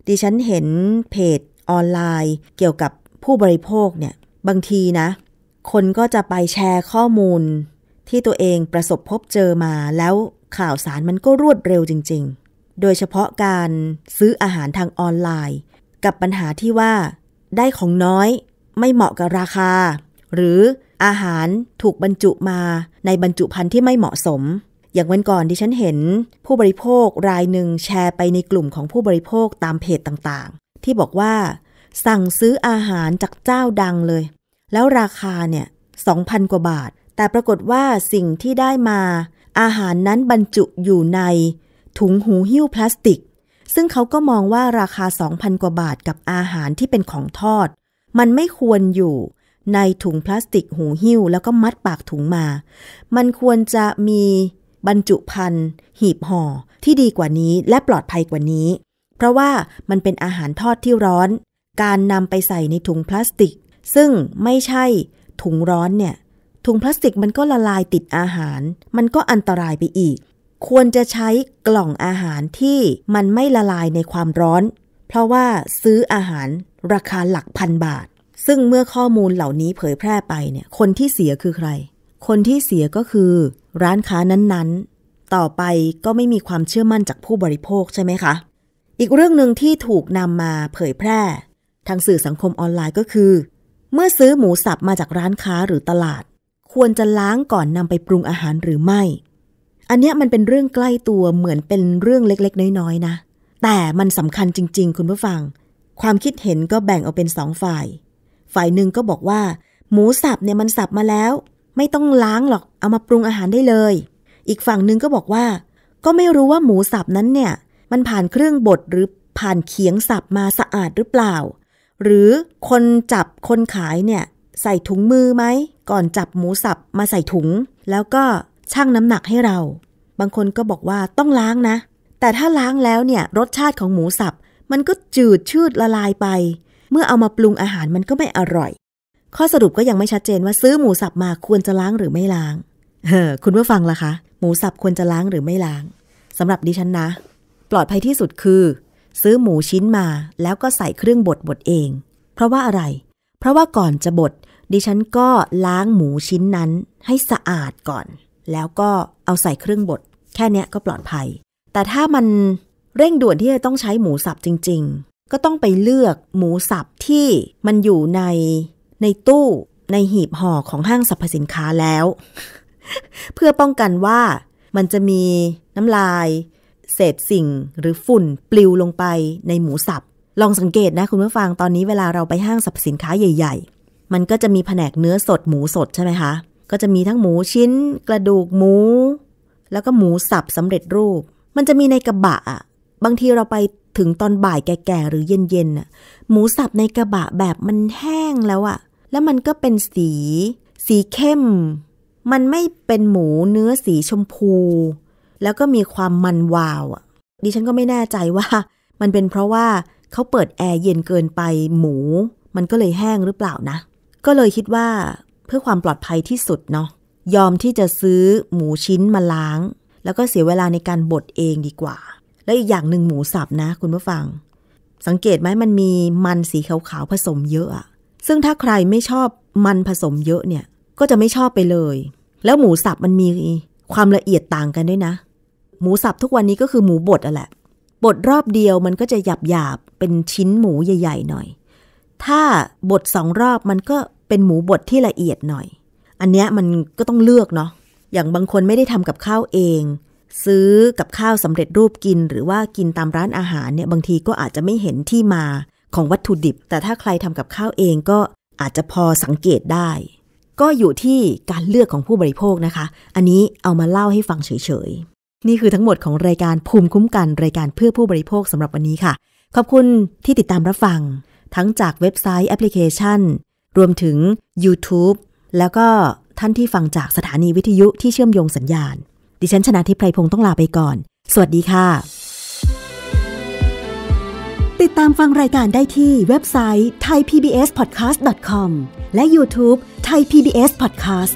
ดิฉันเห็นเพจออนไลน์เกี่ยวกับผู้บริโภคเนี่ยบางทีนะคนก็จะไปแชร์ข้อมูลที่ตัวเองประสบพบเจอมาแล้วข่าวสารมันก็รวดเร็วจริงๆโดยเฉพาะการซื้ออาหารทางออนไลน์กับปัญหาที่ว่าได้ของน้อยไม่เหมาะกับราคาหรืออาหารถูกบรรจุมาในบรรจุภัณฑ์ที่ไม่เหมาะสมอย่างวันก่อนที่ฉันเห็นผู้บริโภครายหนึ่งแชร์ไปในกลุ่มของผู้บริโภคตามเพจต่างๆที่บอกว่าสั่งซื้ออาหารจากเจ้าดังเลยแล้วราคาเนี่ย สองพัน กว่าบาทแต่ปรากฏว่าสิ่งที่ได้มาอาหารนั้นบรรจุอยู่ในถุงหูหิ้วพลาสติกซึ่งเขาก็มองว่าราคา สองพัน กว่าบาทกับอาหารที่เป็นของทอดมันไม่ควรอยู่ในถุงพลาสติกหูหิ้วแล้วก็มัดปากถุงมามันควรจะมีบรรจุภัณฑ์หีบห่อที่ดีกว่านี้และปลอดภัยกว่านี้เพราะว่ามันเป็นอาหารทอดที่ร้อนการนำไปใส่ในถุงพลาสติกซึ่งไม่ใช่ถุงร้อนเนี่ยถุงพลาสติกมันก็ละลายติดอาหารมันก็อันตรายไปอีกควรจะใช้กล่องอาหารที่มันไม่ละลายในความร้อนเพราะว่าซื้ออาหารราคาหลักพันบาทซึ่งเมื่อข้อมูลเหล่านี้เผยแพร่ไปเนี่ยคนที่เสียคือใครคนที่เสียก็คือร้านค้านั้นๆต่อไปก็ไม่มีความเชื่อมั่นจากผู้บริโภคใช่ไหมคะอีกเรื่องนึงที่ถูกนำมาเผยแพร่ทางสื่อสังคมออนไลน์ก็คือเมื่อซื้อหมูสับมาจากร้านค้าหรือตลาดควรจะล้างก่อนนำไปปรุงอาหารหรือไม่อันเนี้ยมันเป็นเรื่องใกล้ตัวเหมือนเป็นเรื่องเล็กๆน้อยๆนะแต่มันสำคัญจริงๆคุณผู้ฟังความคิดเห็นก็แบ่งออกเป็นสองฝ่ายฝ่ายหนึ่งก็บอกว่าหมูสับเนี่ยมันสับมาแล้วไม่ต้องล้างหรอกเอามาปรุงอาหารได้เลยอีกฝั่งหนึ่งก็บอกว่าก็ไม่รู้ว่าหมูสับนั้นเนี่ย มันผ่านเครื่องบดหรือผ่านเขียงสับมาสะอาดหรือเปล่าหรือคนจับคนขายเนี่ยใส่ถุงมือไหมก่อนจับหมูสับมาใส่ถุงแล้วก็ชั่งน้ำหนักให้เราบางคนก็บอกว่าต้องล้างนะแต่ถ้าล้างแล้วเนี่ยรสชาติของหมูสับมันก็จืดชืดละลายไปเมื่อเอามาปรุงอาหารมันก็ไม่อร่อยข้อสรุปก็ยังไม่ชัดเจนว่าซื้อหมูสับมาควรจะล้างหรือไม่ล้างเออคุณผู้ฟังล่ะคะหมูสับควรจะล้างหรือไม่ล้างสำหรับดิฉันนะปลอดภัยที่สุดคือซื้อหมูชิ้นมาแล้วก็ใส่เครื่องบดบดเองเพราะว่าอะไรเพราะว่าก่อนจะบดดิฉันก็ล้างหมูชิ้นนั้นให้สะอาดก่อนแล้วก็เอาใส่เครื่องบดแค่นี้ก็ปลอดภัยแต่ถ้ามันเร่งด่วนที่จะต้องใช้หมูสับจริงๆก็ต้องไปเลือกหมูสับที่มันอยู่ในในตู้ในหีบห่อของห้างสรรพสินค้าแล้วเพื่อป้องกันว่ามันจะมีน้ำลายเศษสิ่งหรือฝุ่นปลิวลงไปในหมูสับลองสังเกตนะคุณผู้ฟังตอนนี้เวลาเราไปห้างสรรพสินค้าใหญ่ๆมันก็จะมีแผนกเนื้อสดหมูสดใช่ไหมคะก็จะมีทั้งหมูชิ้นกระดูกหมูแล้วก็หมูสับสำเร็จรูปมันจะมีในกระบะอ่ะบางทีเราไปถึงตอนบ่ายแก่ๆหรือเย็นๆน่ะหมูสับในกระบะแบบมันแห้งแล้วอ่ะแล้วมันก็เป็นสีสีเข้มมันไม่เป็นหมูเนื้อสีชมพูแล้วก็มีความมันวาวอ่ะดิฉันก็ไม่แน่ใจว่ามันเป็นเพราะว่าเขาเปิดแอร์เย็นเกินไปหมูมันก็เลยแห้งหรือเปล่านะก็เลยคิดว่าเพื่อความปลอดภัยที่สุดเนาะยอมที่จะซื้อหมูชิ้นมาล้างแล้วก็เสียเวลาในการบดเองดีกว่าแล้วอีกอย่างหนึ่งหมูสับนะคุณผู้ฟังสังเกตไหมมันมีมันสีขาวๆผสมเยอะอะซึ่งถ้าใครไม่ชอบมันผสมเยอะเนี่ยก็จะไม่ชอบไปเลยแล้วหมูสับมันมีความละเอียดต่างกันด้วยนะหมูสับทุกวันนี้ก็คือหมูบดอ่ะแหละบดรอบเดียวมันก็จะหยาบๆเป็นชิ้นหมูใหญ่ๆหน่อยถ้าบดสองรอบมันก็เป็นหมูบดที่ละเอียดหน่อยอันเนี้ยมันก็ต้องเลือกเนาะอย่างบางคนไม่ได้ทำกับข้าวเองซื้อกับข้าวสำเร็จรูปกินหรือว่ากินตามร้านอาหารเนี่ยบางทีก็อาจจะไม่เห็นที่มาของวัตถุดิบแต่ถ้าใครทำกับข้าวเองก็อาจจะพอสังเกตได้ก็อยู่ที่การเลือกของผู้บริโภคนะคะอันนี้เอามาเล่าให้ฟังเฉยๆนี่คือทั้งหมดของรายการภูมิคุ้มกันรายการเพื่อผู้บริโภคสำหรับวันนี้ค่ะขอบคุณที่ติดตามรับฟังทั้งจากเว็บไซต์แอปพลิเคชันรวมถึง YouTube แล้วก็ท่านที่ฟังจากสถานีวิทยุที่เชื่อมโยงสัญญาณดิฉันชนาธิปไพพงศ์ต้องลาไปก่อนสวัสดีค่ะติดตามฟังรายการได้ที่เว็บไซต์ ไทย พี บี เอส พอดแคสต์ ดอท คอม และ YouTube Thai พี บี เอส Podcast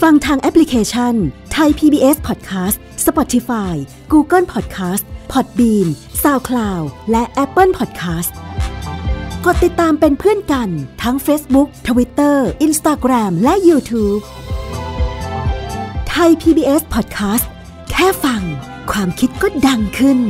ฟังทางแอปพลิเคชัน Thai พี บี เอส Podcast Spotify Google Podcast Podbean SoundCloud และ Apple Podcast กดติดตามเป็นเพื่อนกันทั้ง Facebook Twitter Instagram และ YouTube Thai พี บี เอส Podcast แค่ฟังความคิดก็ดังขึ้น